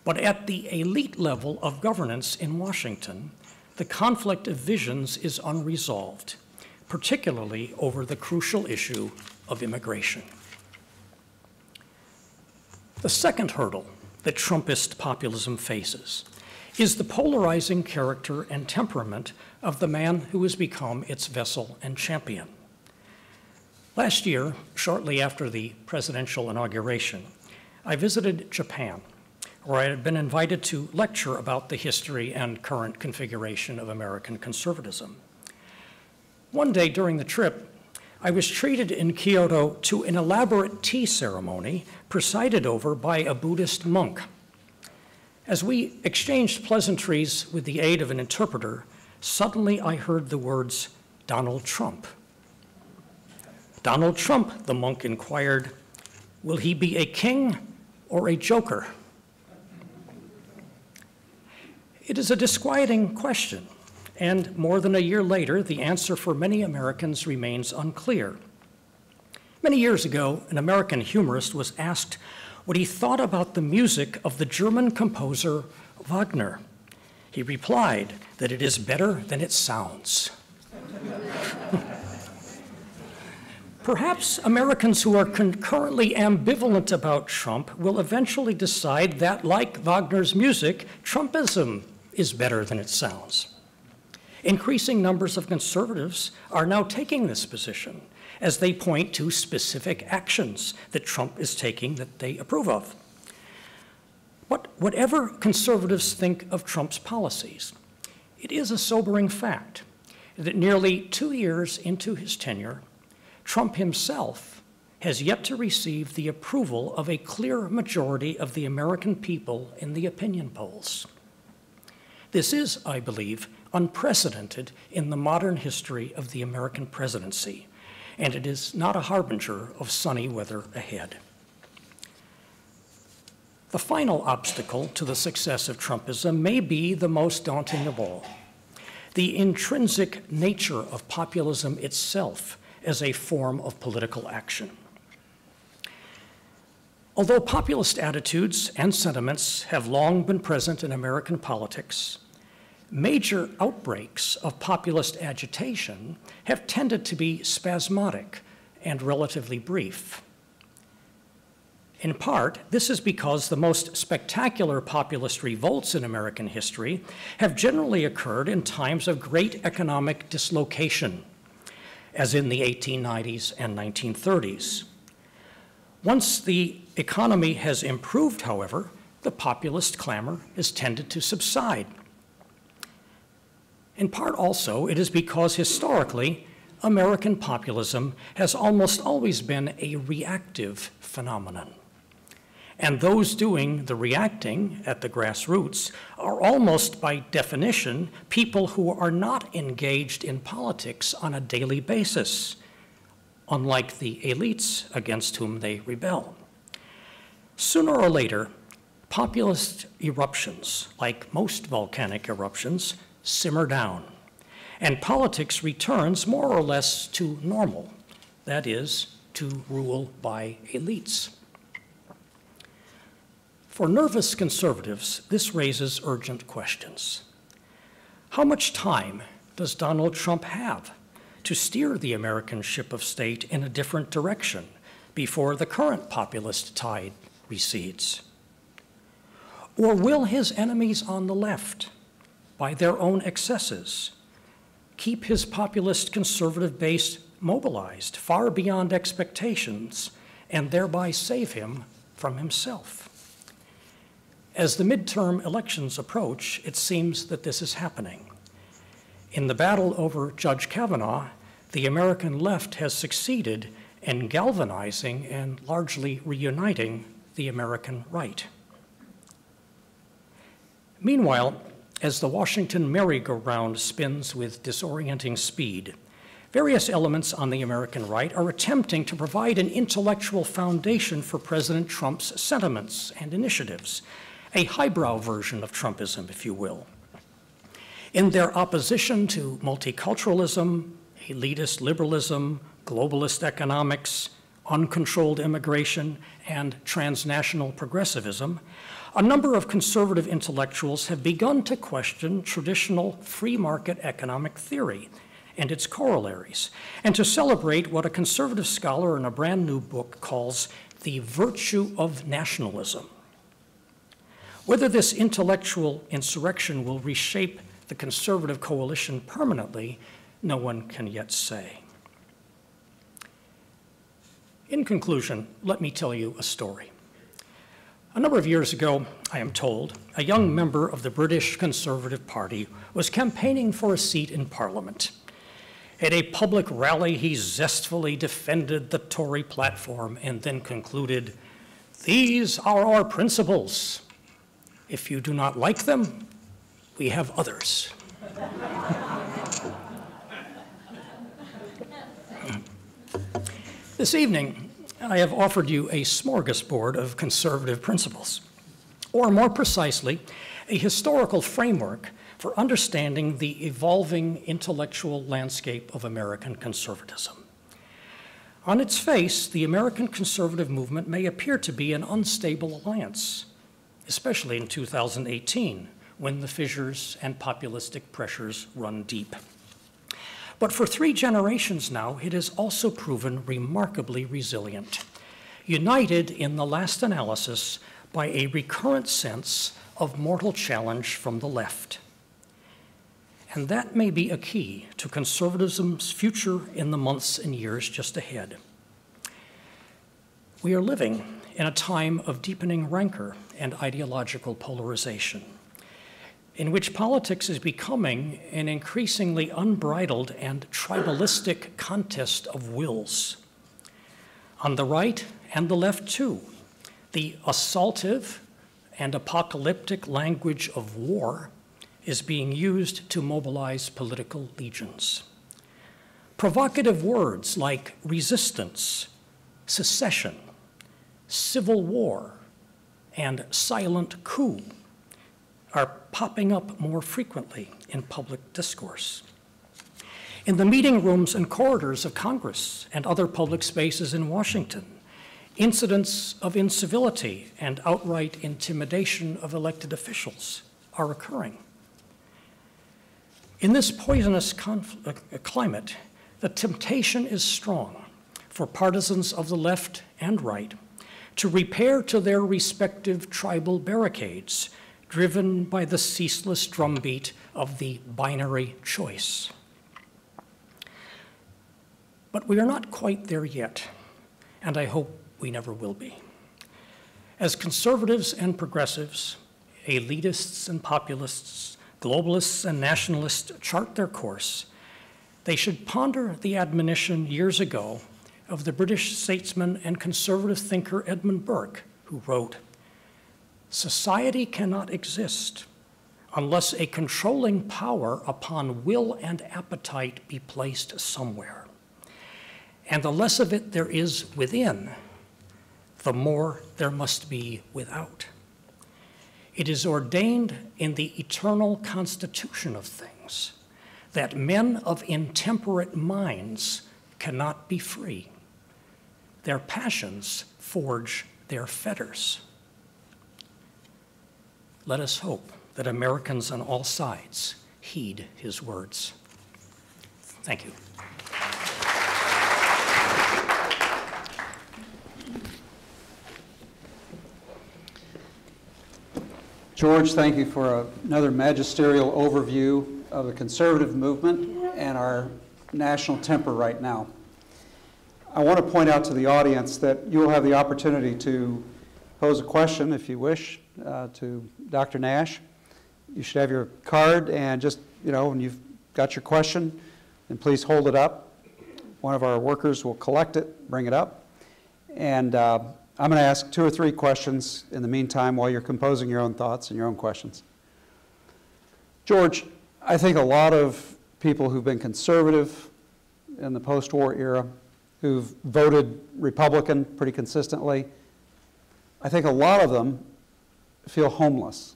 But at the elite level of governance in Washington, the conflict of visions is unresolved, particularly over the crucial issue of immigration. The second hurdle that Trumpist populism faces is the polarizing character and temperament of the man who has become its vessel and champion. Last year, shortly after the presidential inauguration, I visited Japan, where I had been invited to lecture about the history and current configuration of American conservatism. One day during the trip, I was treated in Kyoto to an elaborate tea ceremony presided over by a Buddhist monk. As we exchanged pleasantries with the aid of an interpreter, suddenly I heard the words, "Donald Trump." "Donald Trump," the monk inquired, "will he be a king or a joker?" It is a disquieting question, and more than a year later, the answer for many Americans remains unclear. Many years ago, an American humorist was asked what he thought about the music of the German composer Wagner. He replied that it is better than it sounds. Perhaps Americans who are concurrently ambivalent about Trump will eventually decide that, like Wagner's music, Trumpism is better than it sounds. Increasing numbers of conservatives are now taking this position as they point to specific actions that Trump is taking that they approve of. But whatever conservatives think of Trump's policies, it is a sobering fact that nearly two years into his tenure, Trump himself has yet to receive the approval of a clear majority of the American people in the opinion polls. This is, I believe, unprecedented in the modern history of the American presidency, and it is not a harbinger of sunny weather ahead. The final obstacle to the success of Trumpism may be the most daunting of all, the intrinsic nature of populism itself as a form of political action. Although populist attitudes and sentiments have long been present in American politics, major outbreaks of populist agitation have tended to be spasmodic and relatively brief. In part, this is because the most spectacular populist revolts in American history have generally occurred in times of great economic dislocation, as in the eighteen nineties and nineteen thirties. Once the economy has improved, however, the populist clamor has tended to subside. In part also, it is because historically, American populism has almost always been a reactive phenomenon. And those doing the reacting at the grassroots are almost by definition people who are not engaged in politics on a daily basis, unlike the elites against whom they rebel. Sooner or later, populist eruptions, like most volcanic eruptions, simmer down, and politics returns more or less to normal, that is, to rule by elites. For nervous conservatives, this raises urgent questions. How much time does Donald Trump have to steer the American ship of state in a different direction before the current populist tide recedes? Or will his enemies on the left, by their own excesses, keep his populist conservative base mobilized far beyond expectations and thereby save him from himself? As the midterm elections approach, it seems that this is happening. In the battle over Judge Kavanaugh, the American left has succeeded in galvanizing and largely reuniting the American right. Meanwhile, as the Washington merry-go-round spins with disorienting speed, various elements on the American right are attempting to provide an intellectual foundation for President Trump's sentiments and initiatives, a highbrow version of Trumpism, if you will. In their opposition to multiculturalism, elitist liberalism, globalist economics, uncontrolled immigration, and transnational progressivism, a number of conservative intellectuals have begun to question traditional free market economic theory and its corollaries, and to celebrate what a conservative scholar in a brand new book calls the virtue of nationalism. Whether this intellectual insurrection will reshape the conservative coalition permanently, no one can yet say. In conclusion, let me tell you a story. A number of years ago, I am told, a young member of the British Conservative Party was campaigning for a seat in Parliament. At a public rally, he zestfully defended the Tory platform and then concluded, "These are our principles. If you do not like them, we have others." This evening, I have offered you a smorgasbord of conservative principles, or more precisely, a historical framework for understanding the evolving intellectual landscape of American conservatism. On its face, the American conservative movement may appear to be an unstable alliance, especially in two thousand eighteen, when the fissures and populistic pressures run deep. But for three generations now, it has also proven remarkably resilient, united in the last analysis by a recurrent sense of mortal challenge from the left. And that may be a key to conservatism's future in the months and years just ahead. We are living in a time of deepening rancor and ideological polarization, in which politics is becoming an increasingly unbridled and tribalistic contest of wills. On the right and the left, too, the assaultive and apocalyptic language of war is being used to mobilize political legions. Provocative words like resistance, secession, civil war, and silent coup are popping up more frequently in public discourse. In the meeting rooms and corridors of Congress and other public spaces in Washington, incidents of incivility and outright intimidation of elected officials are occurring. In this poisonous conflict, climate, the temptation is strong for partisans of the left and right to repair to their respective tribal barricades, driven by the ceaseless drumbeat of the binary choice. But we are not quite there yet, and I hope we never will be. As conservatives and progressives, elitists and populists, globalists and nationalists chart their course, they should ponder the admonition years ago of the British statesman and conservative thinker Edmund Burke, who wrote, "Society cannot exist unless a controlling power upon will and appetite be placed somewhere. And the less of it there is within, the more there must be without. It is ordained in the eternal constitution of things that men of intemperate minds cannot be free. Their passions forge their fetters." Let us hope that Americans on all sides heed his words. Thank you. George, thank you for a, another magisterial overview of the conservative movement and our national temper right now. I want to point out to the audience that you'll have the opportunity to pose a question, if you wish, uh, to Doctor Nash. You should have your card, and just, you know, when you've got your question, then please hold it up. One of our workers will collect it, bring it up. And uh, I'm going to ask two or three questions in the meantime while you're composing your own thoughts and your own questions. George, I think a lot of people who've been conservative in the post-war era, who've voted Republican pretty consistently, I think a lot of them feel homeless.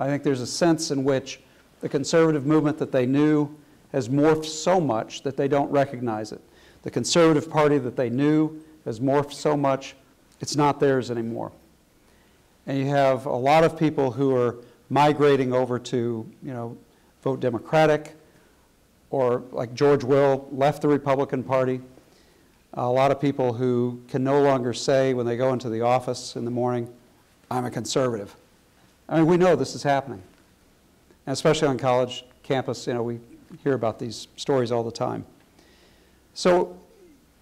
I think there's a sense in which the conservative movement that they knew has morphed so much that they don't recognize it. The conservative party that they knew has morphed so much, it's not theirs anymore. And you have a lot of people who are migrating over to, you know, vote Democratic, or like George Will, left the Republican Party. A lot of people who can no longer say when they go into the office in the morning, "I'm a conservative." I mean, we know this is happening. And especially on college campus, you know, we hear about these stories all the time. So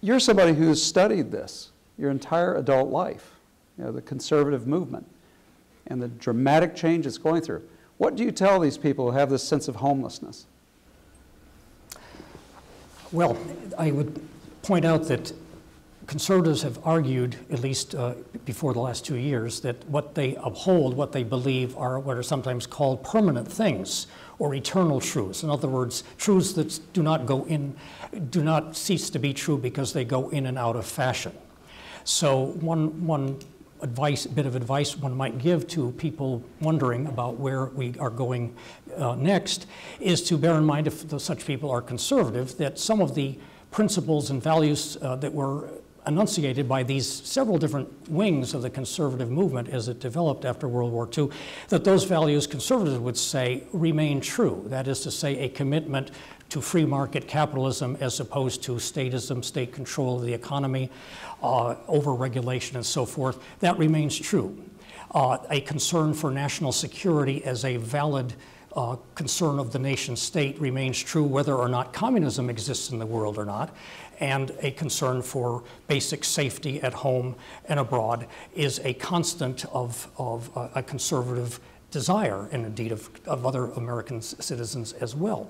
you're somebody who's studied this your entire adult life, you know, the conservative movement and the dramatic change it's going through. What do you tell these people who have this sense of homelessness? Well, I would point out that conservatives have argued, at least uh, before the last two years, that what they uphold, what they believe, are what are sometimes called permanent things or eternal truths. In other words, truths that do not go in, do not cease to be true because they go in and out of fashion. So one one advice, bit of advice one might give to people wondering about where we are going uh, next is to bear in mind, if such people are conservative, that some of the principles and values uh, that were enunciated by these several different wings of the conservative movement as it developed after World War Two, that those values, conservatives would say, remain true. That is to say, a commitment to free market capitalism as opposed to statism, state control of the economy, uh, over-regulation and so forth. That remains true. Uh, a concern for national security as a valid Uh, concern of the nation state remains true whether or not communism exists in the world or not, and a concern for basic safety at home and abroad is a constant of, of uh, a conservative desire, and indeed of, of other American citizens as well.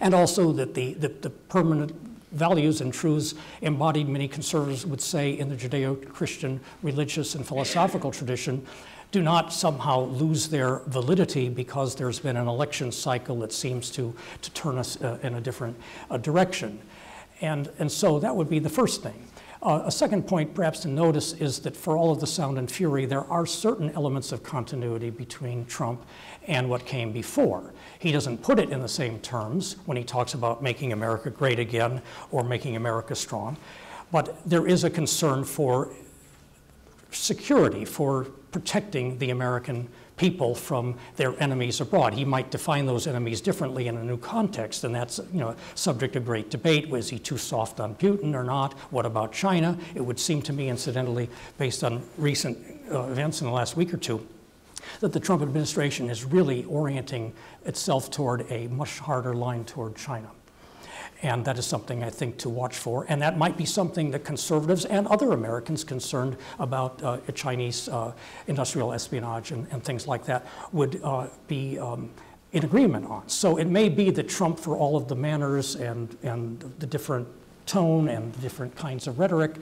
And also that the, the, the permanent values and truths embodied, many conservatives would say, in the Judeo-Christian religious and philosophical tradition, do not somehow lose their validity because there's been an election cycle that seems to, to turn us uh, in a different uh, direction. And, and so that would be the first thing. Uh, a second point perhaps to notice is that for all of the sound and fury, there are certain elements of continuity between Trump and what came before. He doesn't put it in the same terms when he talks about making America great again or making America strong, but there is a concern for security, for protecting the American people from their enemies abroad. He might define those enemies differently in a new context, and that's, you know, subject of great debate. Was he too soft on Putin or not? What about China? It would seem to me, incidentally, based on recent uh, events in the last week or two, that the Trump administration is really orienting itself toward a much harder line toward China. And that is something I think to watch for, and that might be something that conservatives and other Americans concerned about uh, Chinese uh, industrial espionage and, and things like that would uh, be um, in agreement on. So it may be that Trump, for all of the manners and, and the different tone and the different kinds of rhetoric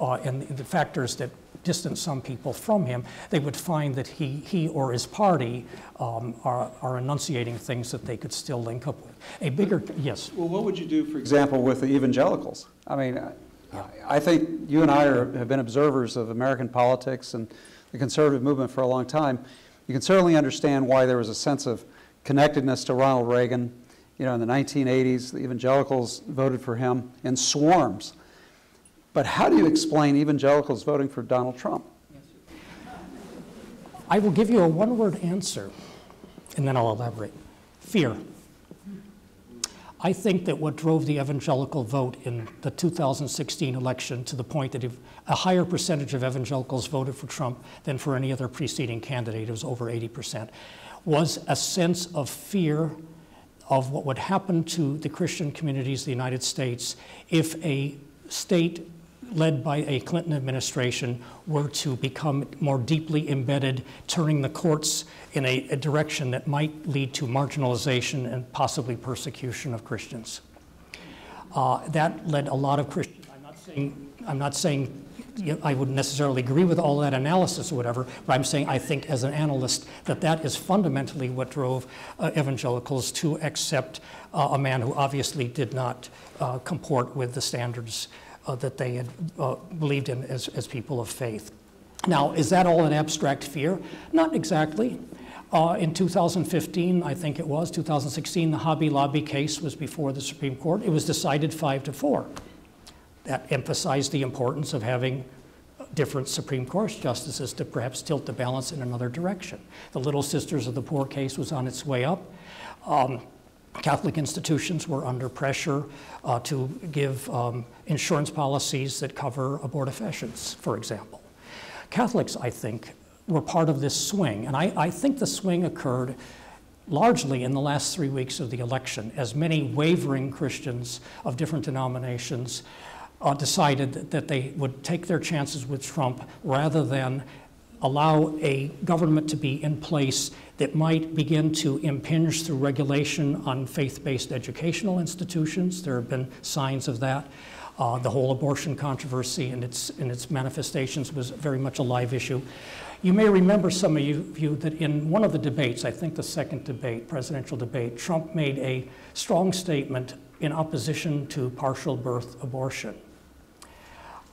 uh, and the factors that distance some people from him, they would find that he, he or his party um, are, are enunciating things that they could still link up with. A bigger, yes? Well, what would you do, for example, with the evangelicals? I mean, I, yeah. I think you and I are, have been observers of American politics and the conservative movement for a long time. You can certainly understand why there was a sense of connectedness to Ronald Reagan. You know, in the nineteen eighties, the evangelicals voted for him in swarms. But how do you explain evangelicals voting for Donald Trump? I will give you a one-word answer, and then I'll elaborate. Fear. I think that what drove the evangelical vote in the two thousand sixteen election to the point that a higher percentage of evangelicals voted for Trump than for any other preceding candidate, it was over eighty percent, was a sense of fear of what would happen to the Christian communities of the United States if a state led by a Clinton administration were to become more deeply embedded, turning the courts in a, a direction that might lead to marginalization and possibly persecution of Christians. Uh, that led a lot of Christians, I'm not saying, I'm not saying I wouldn't necessarily agree with all that analysis or whatever, but I'm saying I think as an analyst that that is fundamentally what drove uh, evangelicals to accept uh, a man who obviously did not uh, comport with the standards uh, that they had uh, believed in as, as people of faith. Now, is that all an abstract fear? Not exactly. Uh, in two thousand fifteen, I think it was, two thousand sixteen, the Hobby Lobby case was before the Supreme Court. It was decided five to four. That emphasized the importance of having different Supreme Court justices to perhaps tilt the balance in another direction. The Little Sisters of the Poor case was on its way up. Um, Catholic institutions were under pressure uh, to give um, insurance policies that cover abortifacients, for example. Catholics, I think, were part of this swing, and I, I think the swing occurred largely in the last three weeks of the election, as many wavering Christians of different denominations Uh, decided that they would take their chances with Trump rather than allow a government to be in place that might begin to impinge through regulation on faith-based educational institutions. There have been signs of that. Uh, the whole abortion controversy and its, and its manifestations was very much a live issue. You may remember, some of you, you, that in one of the debates, I think the second debate, presidential debate, Trump made a strong statement in opposition to partial birth abortion.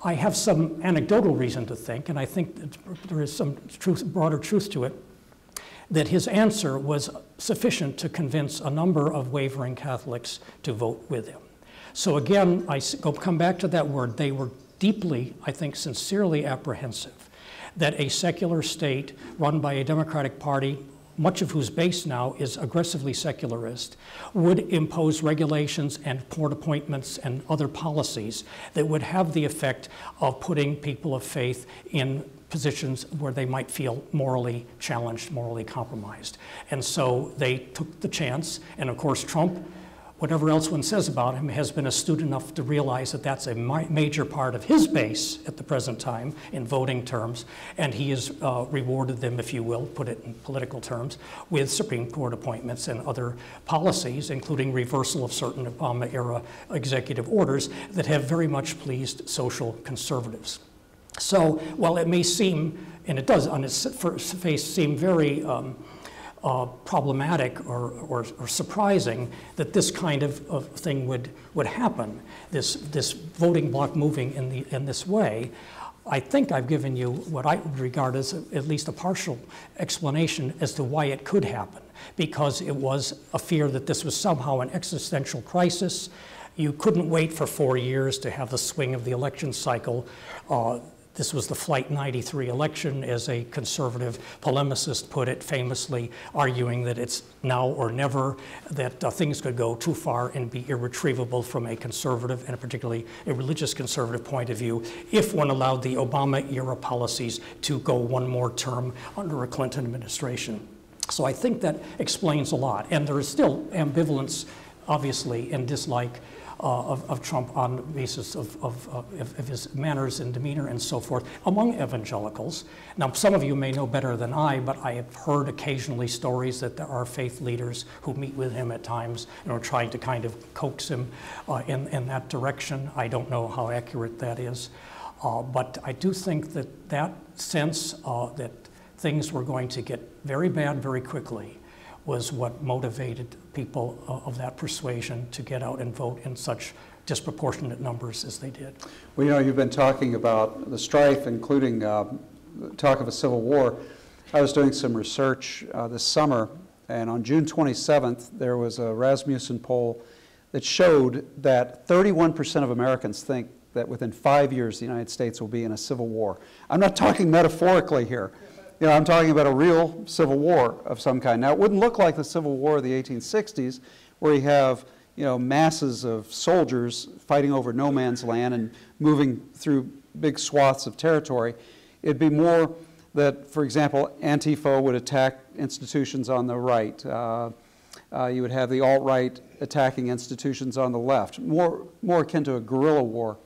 I have some anecdotal reason to think, and I think that there is some truth, broader truth to it, that his answer was sufficient to convince a number of wavering Catholics to vote with him. So again, I go come back to that word. They were deeply, I think, sincerely apprehensive that a secular state run by a Democratic Party, much of whose base now is aggressively secularist, would impose regulations and court appointments and other policies that would have the effect of putting people of faith in positions where they might feel morally challenged, morally compromised. And so they took the chance, and of course Trump, whatever else one says about him, has been astute enough to realize that that's a ma major part of his base at the present time in voting terms, and he has uh, rewarded them, if you will, put it in political terms, with Supreme Court appointments and other policies, including reversal of certain Obama-era executive orders that have very much pleased social conservatives. So while it may seem and it does on its first face seem very um, uh, problematic or, or, or surprising that this kind of, of thing would, would happen, this, this voting bloc moving in, the, in this way. I think I've given you what I would regard as a, at least a partial explanation as to why it could happen, because it was a fear that this was somehow an existential crisis. You couldn't wait for four years to have the swing of the election cycle. Uh, This was the Flight ninety-three election, as a conservative polemicist put it famously, arguing that it's now or never, that uh, things could go too far and be irretrievable from a conservative, and particularly a religious conservative point of view, if one allowed the Obama-era policies to go one more term under a Clinton administration. So I think that explains a lot. And there is still ambivalence, obviously, and dislike Uh, of, of Trump on the basis of, of, of, of his manners and demeanor and so forth among evangelicals. Now, some of you may know better than I, but I have heard occasionally stories that there are faith leaders who meet with him at times and are trying to kind of coax him uh, in, in that direction. I don't know how accurate that is, uh, but I do think that that sense uh, that things were going to get very bad very quickly was what motivated people of that persuasion to get out and vote in such disproportionate numbers as they did. Well, you know, you've been talking about the strife, including uh, talk of a civil war. I was doing some research uh, this summer, and on June twenty-seventh, there was a Rasmussen poll that showed that thirty-one percent of Americans think that within five years, the United States will be in a civil war. I'm not talking metaphorically here. You know, I'm talking about a real civil war of some kind. Now, it wouldn't look like the Civil War of the eighteen sixties, where you have, you know, masses of soldiers fighting over no man's land and moving through big swaths of territory. It'd be more that, for example, Antifa would attack institutions on the right. Uh, uh, you would have the alt-right attacking institutions on the left, more, more akin to a guerrilla war.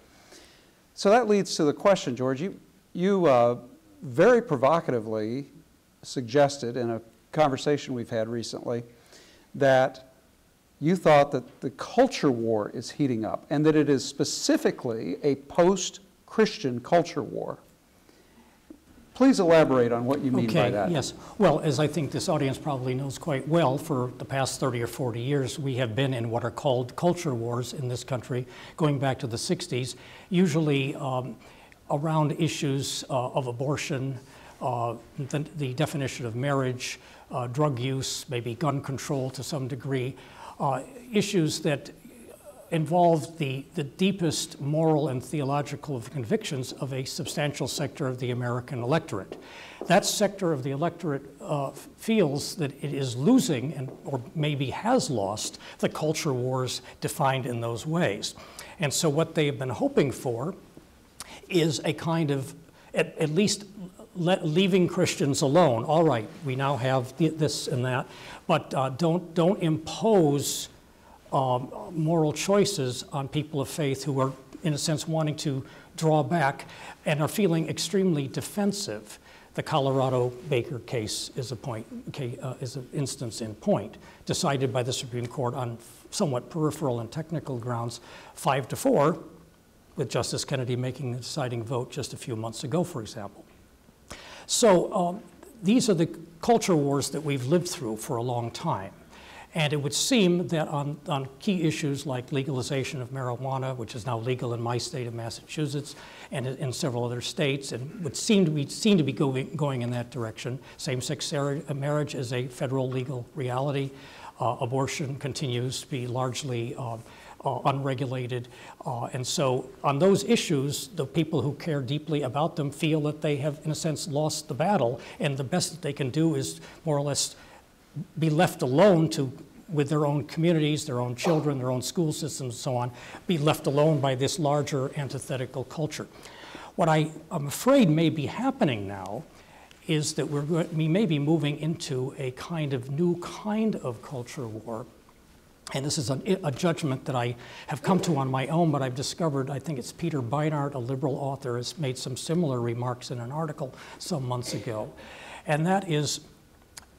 So that leads to the question, George. You, you uh, very provocatively suggested in a conversation we've had recently that you thought that the culture war is heating up and that it is specifically a post-Christian culture war. Please elaborate on what you mean okay, by that. Yes. Well, as I think this audience probably knows quite well, for the past thirty or forty years, we have been in what are called culture wars in this country, going back to the sixties, usually um, around issues uh, of abortion, uh, the, the definition of marriage, uh, drug use, maybe gun control to some degree, uh, issues that involved the, the deepest moral and theological convictions of a substantial sector of the American electorate. That sector of the electorate uh, feels that it is losing, and, or maybe has lost, the culture wars defined in those ways. And so what they've been hoping for is a kind of, at, at least le leaving Christians alone. All right, we now have th this and that, but uh, don't, don't impose um, moral choices on people of faith who are, in a sense, wanting to draw back and are feeling extremely defensive. The Colorado Baker case is a point, okay, uh, is an instance in point, decided by the Supreme Court on somewhat peripheral and technical grounds, five to four, with Justice Kennedy making the deciding vote just a few months ago, for example. So um, these are the culture wars that we've lived through for a long time. And it would seem that on, on key issues like legalization of marijuana, which is now legal in my state of Massachusetts and in several other states, and would seem to be, seem to be going, going in that direction. Same-sex marriage is a federal legal reality. Uh, abortion continues to be largely um, Uh, unregulated, uh, and so on those issues, the people who care deeply about them feel that they have, in a sense, lost the battle, and the best that they can do is more or less be left alone to, with their own communities, their own children, their own school systems, and so on, be left alone by this larger antithetical culture. What I, I'm afraid may be happening now is that we're, we may be moving into a kind of new kind of culture war. And this is a, a judgment that I have come to on my own, but I've discovered, I think it's Peter Beinart, a liberal author, has made some similar remarks in an article some months ago. And that is,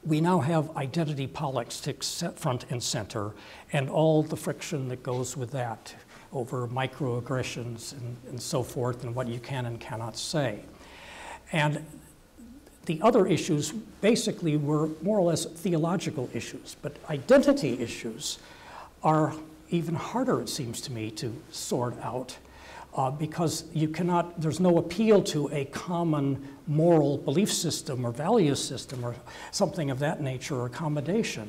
we now have identity politics front and center, and all the friction that goes with that over microaggressions and, and so forth, and what you can and cannot say. And The other issues basically were more or less theological issues, but identity issues are even harder, it seems to me, to sort out uh, because you cannot, there's no appeal to a common moral belief system or value system or something of that nature or accommodation.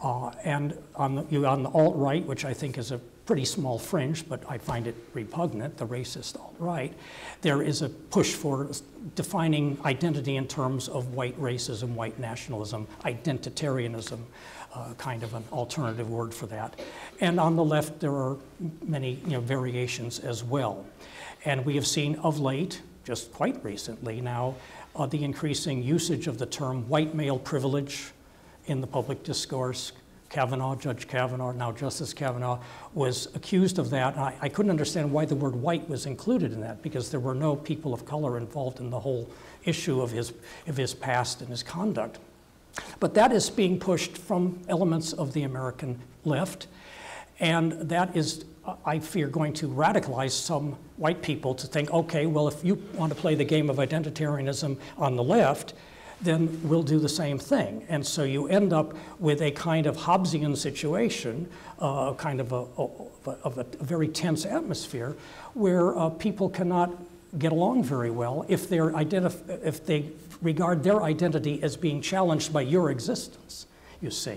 Uh, and on the, you, on the alt-right, which I think is a pretty small fringe, but I find it repugnant, the racist alt-right, there is a push for defining identity in terms of white racism, white nationalism, identitarianism, uh, kind of an alternative word for that. And on the left, there are many you know, variations as well. And we have seen of late, just quite recently now, uh, the increasing usage of the term white male privilege in the public discourse. Kavanaugh, Judge Kavanaugh, now Justice Kavanaugh, was accused of that. I, I couldn't understand why the word white was included in that because there were no people of color involved in the whole issue of his, of his past and his conduct. But that is being pushed from elements of the American left, and that is, I fear, going to radicalize some white people to think, okay, well, if you want to play the game of identitarianism on the left, then we'll do the same thing. And so you end up with a kind of Hobbesian situation, uh, kind of a, of, a, of a very tense atmosphere where uh, people cannot get along very well if, they're identif if they regard their identity as being challenged by your existence, you see,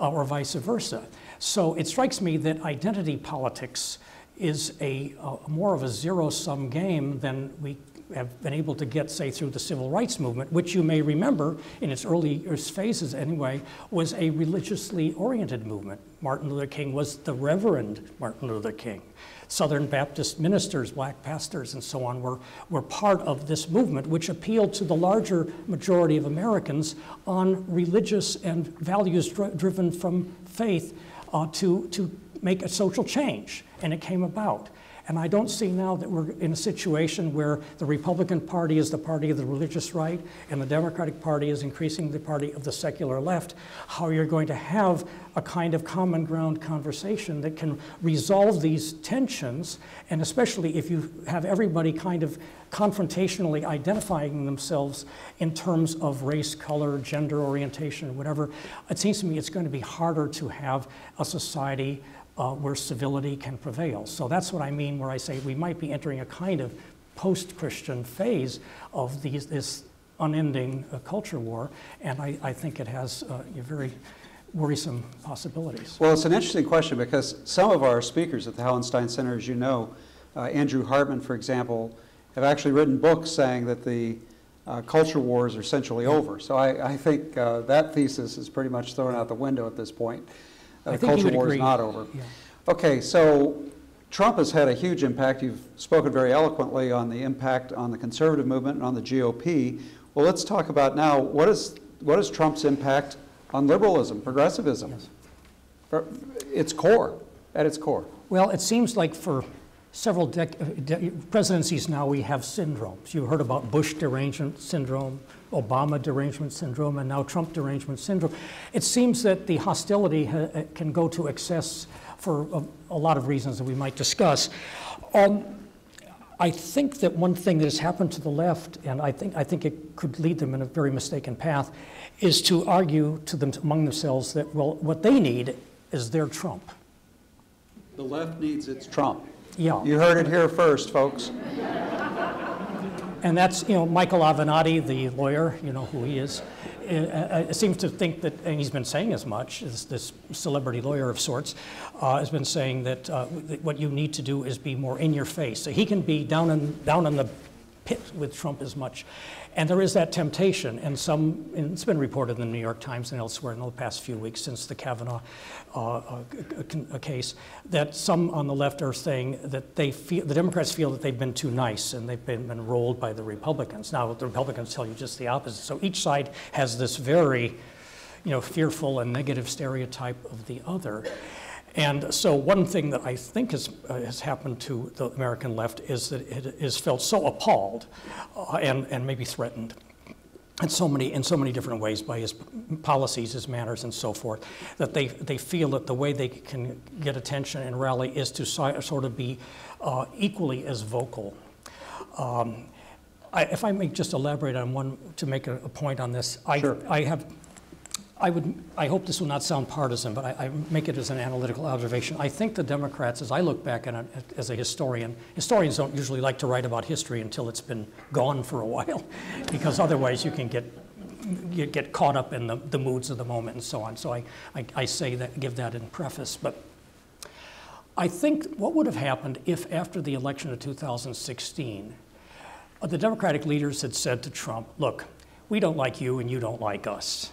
uh, or vice versa. So it strikes me that identity politics is a uh, more of a zero-sum game than we have been able to get, say, through the civil rights movement, which you may remember in its early phases anyway, was a religiously oriented movement. Martin Luther King was the Reverend Martin Luther King. Southern Baptist ministers, black pastors, and so on were, were part of this movement, which appealed to the larger majority of Americans on religious and values dr- driven from faith uh, to, to make a social change, and it came about. And I don't see now that we're in a situation where the Republican Party is the party of the religious right and the Democratic Party is increasingly the party of the secular left, how you're going to have a kind of common ground conversation that can resolve these tensions, and especially if you have everybody kind of confrontationally identifying themselves in terms of race, color, gender orientation, whatever. It seems to me it's going to be harder to have a society Uh, where civility can prevail. So that's what I mean where I say we might be entering a kind of post-Christian phase of these, this unending uh, culture war, and I, I think it has uh, very worrisome possibilities. Well, it's an interesting question because some of our speakers at the Hauenstein Center, as you know, uh, Andrew Hartman, for example, have actually written books saying that the uh, culture wars are essentially over. So I, I think uh, that thesis is pretty much thrown out the window at this point. Uh, the culture war is not over. Yeah. Okay, so Trump has had a huge impact. You've spoken very eloquently on the impact on the conservative movement and on the G O P. Well, let's talk about now, what is, what is Trump's impact on liberalism, progressivism? Yes. For its core, at its core. Well, it seems like for several dec de presidencies now we have syndromes. You heard about Bush derangement syndrome, Obama derangement syndrome, and now Trump derangement syndrome. It seems that the hostility ha can go to excess for a, a lot of reasons that we might discuss. Um, I think that one thing that has happened to the left, and I think, I think it could lead them in a very mistaken path, is to argue to them among themselves that, well, what they need is their Trump. The left needs its Trump. Yeah. You heard it here first, folks. And that's, you know, Michael Avenatti, the lawyer, you know who he is, uh, uh, seems to think that, and he's been saying as much, as this celebrity lawyer of sorts, uh, has been saying that, uh, that what you need to do is be more in your face. So he can be down in, down in the pit with Trump as much. And there is that temptation, and some, and it's been reported in the New York Times and elsewhere in the past few weeks since the Kavanaugh uh, uh, case, that some on the left are saying that they feel, the Democrats feel that they've been too nice and they've been, been rolled by the Republicans. Now the Republicans tell you just the opposite. So each side has this very, you know, fearful and negative stereotype of the other. And so one thing that I think has, uh, has happened to the American left is that it has felt so appalled uh, and, and maybe threatened in so many, in so many different ways by his policies, his manners, and so forth, that they, they feel that the way they can get attention and rally is to si- sort of be uh, equally as vocal. Um, I, if I may just elaborate on one, to make a, a point on this. I, sure. I have, I would, I hope this will not sound partisan, but I, I make it as an analytical observation. I think the Democrats, as I look back at it as a historian, historians don't usually like to write about history until it's been gone for a while, because otherwise you can get, you get caught up in the, the moods of the moment and so on. So I, I, I say that, give that in preface, but I think what would have happened if after the election of two thousand sixteen, the Democratic leaders had said to Trump, look, we don't like you and you don't like us,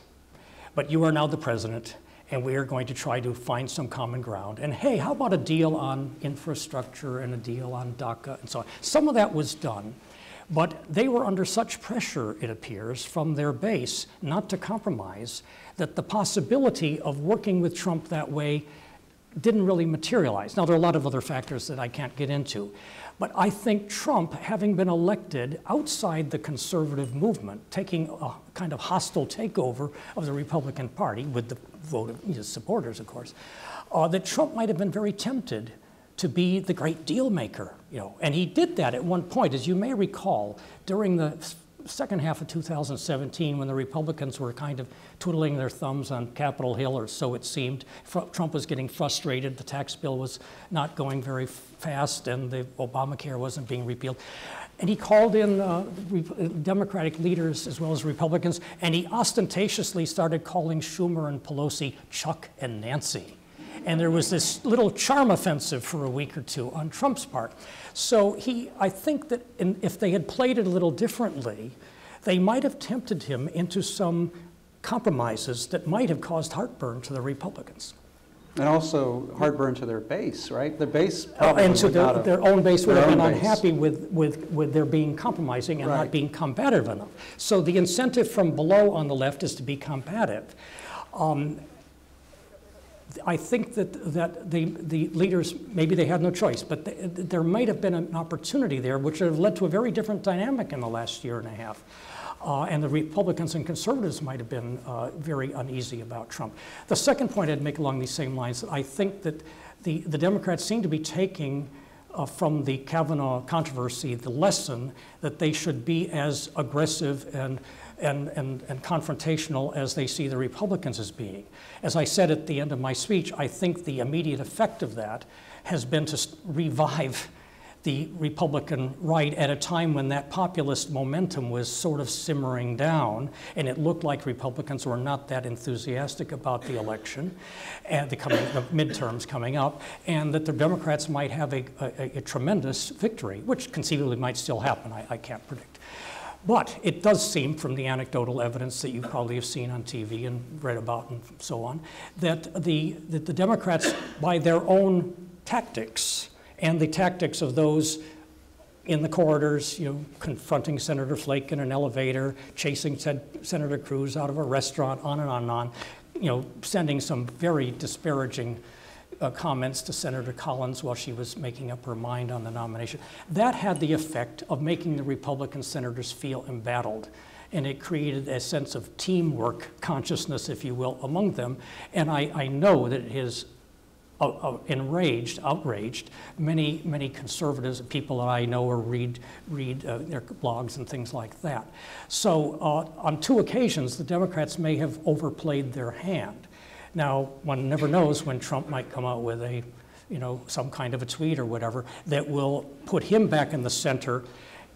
but you are now the president and we are going to try to find some common ground. And hey, how about a deal on infrastructure and a deal on DACA and so on? Some of that was done, but they were under such pressure, it appears, from their base not to compromise, that the possibility of working with Trump that way didn't really materialize. Now, there are a lot of other factors that I can't get into, but I think Trump, having been elected outside the conservative movement, taking a kind of hostile takeover of the Republican Party with the vote of his supporters, of course, uh, that Trump might have been very tempted to be the great deal maker, you know, and he did that at one point, as you may recall, during the second half of two thousand seventeen, when the Republicans were kind of twiddling their thumbs on Capitol Hill, or so it seemed. Trump was getting frustrated, the tax bill was not going very fast, and the Obamacare wasn't being repealed. And he called in uh, Democratic leaders as well as Republicans, and he ostentatiously started calling Schumer and Pelosi Chuck and Nancy. And there was this little charm offensive for a week or two on Trump's part. So he, I think that in, if they had played it a little differently, they might have tempted him into some compromises that might have caused heartburn to the Republicans. And also heartburn to their base, right? The base probably uh, and to would their, not have, their own base would have been unhappy with, with, with their being compromising and right. not being combative enough. So the incentive from below on the left is to be combative. Um, I think that, that the, the leaders, maybe they had no choice, but they, there might have been an opportunity there which would have led to a very different dynamic in the last year and a half. Uh, and the Republicans and conservatives might have been uh, very uneasy about Trump. The second point I'd make along these same lines, I think that the, the Democrats seem to be taking uh, from the Kavanaugh controversy the lesson that they should be as aggressive and And, and, and confrontational as they see the Republicans as being. As I said at the end of my speech, I think the immediate effect of that has been to revive the Republican right at a time when that populist momentum was sort of simmering down, and it looked like Republicans were not that enthusiastic about the election and the, coming, the midterms coming up, and that the Democrats might have a, a, a tremendous victory, which conceivably might still happen. I, I can't predict. But it does seem, from the anecdotal evidence that you probably have seen on T V and read about and so on, that the, that the Democrats, by their own tactics and the tactics of those in the corridors, you know, confronting Senator Flake in an elevator, chasing Sen- Senator Cruz out of a restaurant, on and on and on, you know, sending some very disparaging Uh, comments to Senator Collins while she was making up her mind on the nomination. That had the effect of making the Republican senators feel embattled, and it created a sense of teamwork consciousness, if you will, among them. And I, I know that it has uh, uh, enraged, outraged many, many conservatives, people that I know or read, read uh, their blogs and things like that. So uh, on two occasions, the Democrats may have overplayed their hand. Now, one never knows when Trump might come out with a, you know, some kind of a tweet or whatever that will put him back in the center.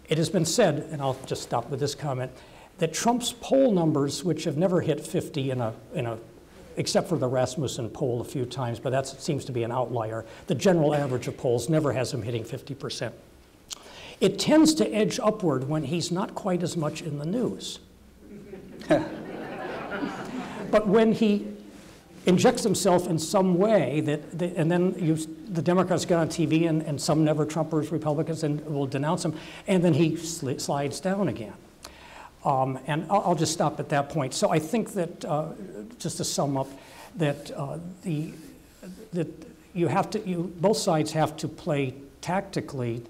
It has been said, and I'll just stop with this comment, that Trump's poll numbers, which have never hit fifty in a, in a, except for the Rasmussen poll a few times, but that seems to be an outlier. The general average of polls never has him hitting fifty percent. It tends to edge upward when he's not quite as much in the news. But when he injects himself in some way, that, that and then you, the Democrats get on T V and, and some never-Trumpers, Republicans, and will denounce him, and then he sli slides down again. Um, and I'll, I'll just stop at that point. So I think that, uh, just to sum up, that uh, the that you have to, you both sides have to play tactically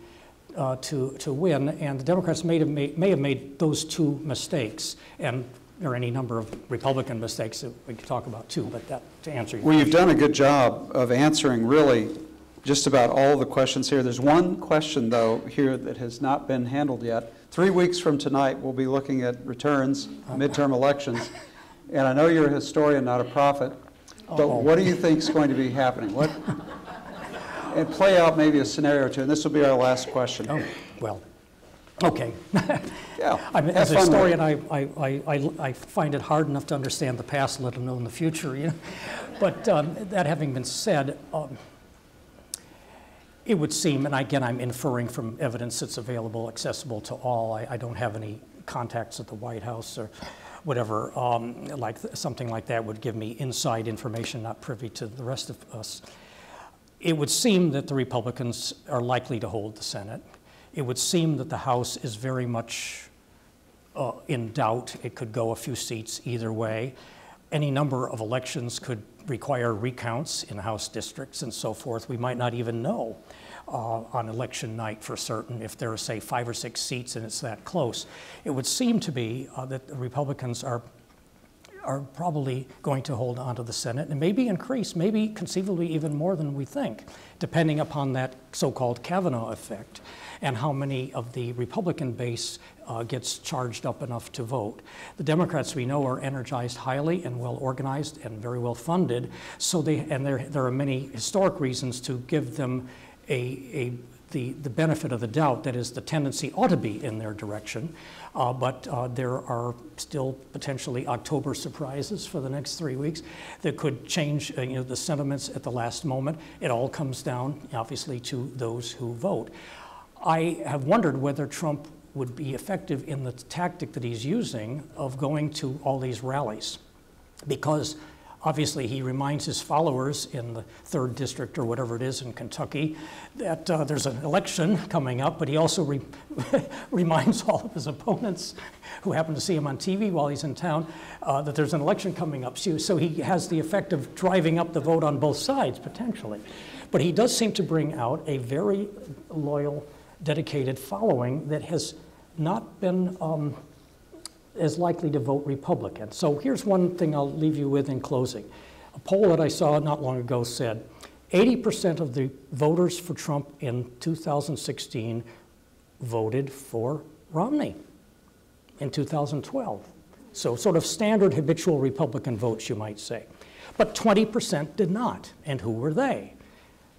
uh, to to win, and the Democrats may have made, may have made those two mistakes, and or any number of Republican mistakes that we could talk about too, but that to answer you. Well, you've done a good job of answering really just about all the questions here. There's one question though here that has not been handled yet, three weeks from tonight, we'll be looking at returns, midterm elections. And I know you're a historian, not a prophet, but oh. What do you think is going to be happening? What, and play out maybe a scenario or two, and this will be our last question. Oh, well, okay. Yeah, I mean, as a historian, I, I, I, I find it hard enough to understand the past, let alone the future. You know? But um, that having been said, um, it would seem, and again, I'm inferring from evidence that's available, accessible to all. I, I don't have any contacts at the White House or whatever, um, like something like that would give me inside information not privy to the rest of us. It would seem that the Republicans are likely to hold the Senate. It would seem that the House is very much uh, in doubt. It could go a few seats either way. Any number of elections could require recounts in House districts and so forth. We might not even know uh, on election night for certain if there are, say, five or six seats and it's that close. It would seem to be uh, that the Republicans are, are probably going to hold on to the Senate and maybe increase, maybe conceivably even more than we think, depending upon that so-called Kavanaugh effect and how many of the Republican base uh, gets charged up enough to vote. The Democrats we know are energized highly and well organized and very well funded, so they, and there, there are many historic reasons to give them a, a, the, the benefit of the doubt, that is the tendency ought to be in their direction, uh, but uh, there are still potentially October surprises for the next three weeks that could change uh, you know, the sentiments at the last moment. It all comes down obviously to those who vote. I have wondered whether Trump would be effective in the tactic that he's using of going to all these rallies, because obviously he reminds his followers in the third district or whatever it is in Kentucky that uh, there's an election coming up, but he also re reminds all of his opponents who happen to see him on T V while he's in town uh, that there's an election coming up. So, so he has the effect of driving up the vote on both sides potentially. But he does seem to bring out a very loyal, dedicated following that has not been um, as likely to vote Republican. So here's one thing I'll leave you with in closing. A poll that I saw not long ago said eighty percent of the voters for Trump in two thousand sixteen voted for Romney in two thousand twelve. So sort of standard habitual Republican votes, you might say. But twenty percent did not, and who were they?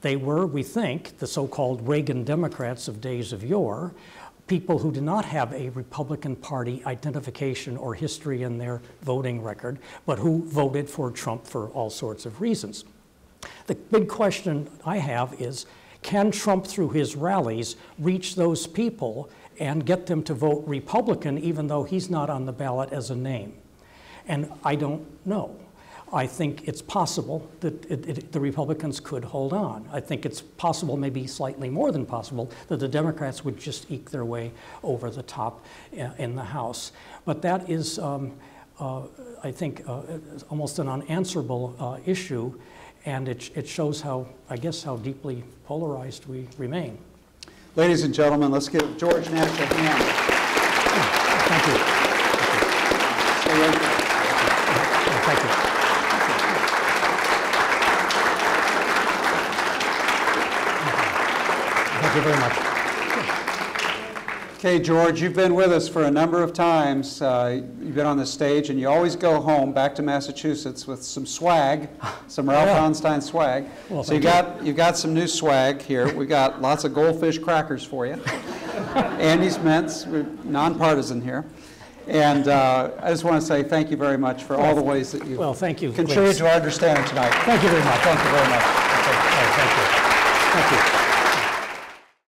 They were, we think, the so-called Reagan Democrats of days of yore, people who did not have a Republican Party identification or history in their voting record, but who voted for Trump for all sorts of reasons. The big question I have is, can Trump, through his rallies, reach those people and get them to vote Republican, even though he's not on the ballot as a name? And I don't know. I think it's possible that it, it, the Republicans could hold on. I think it's possible, maybe slightly more than possible, that the Democrats would just eke their way over the top in the House. But that is, um, uh, I think, uh, almost an unanswerable uh, issue, and it, it shows how, I guess, how deeply polarized we remain. Ladies and gentlemen, let's give George Nash a hand. Thank you. Thank you. So, thank you very much. Okay, George, you've been with us for a number of times. Uh, you've been on the stage, and you always go home back to Massachusetts with some swag, some Ralph Hauenstein swag. Well, so you, you got you got some new swag here. We got lots of goldfish crackers for you. Andy's mints, we're nonpartisan here, and uh, I just want to say thank you very much for well, all the ways that you well, thank you, contributed to our understanding tonight. Thank you very much. Thank you very much. Thank you. Thank you.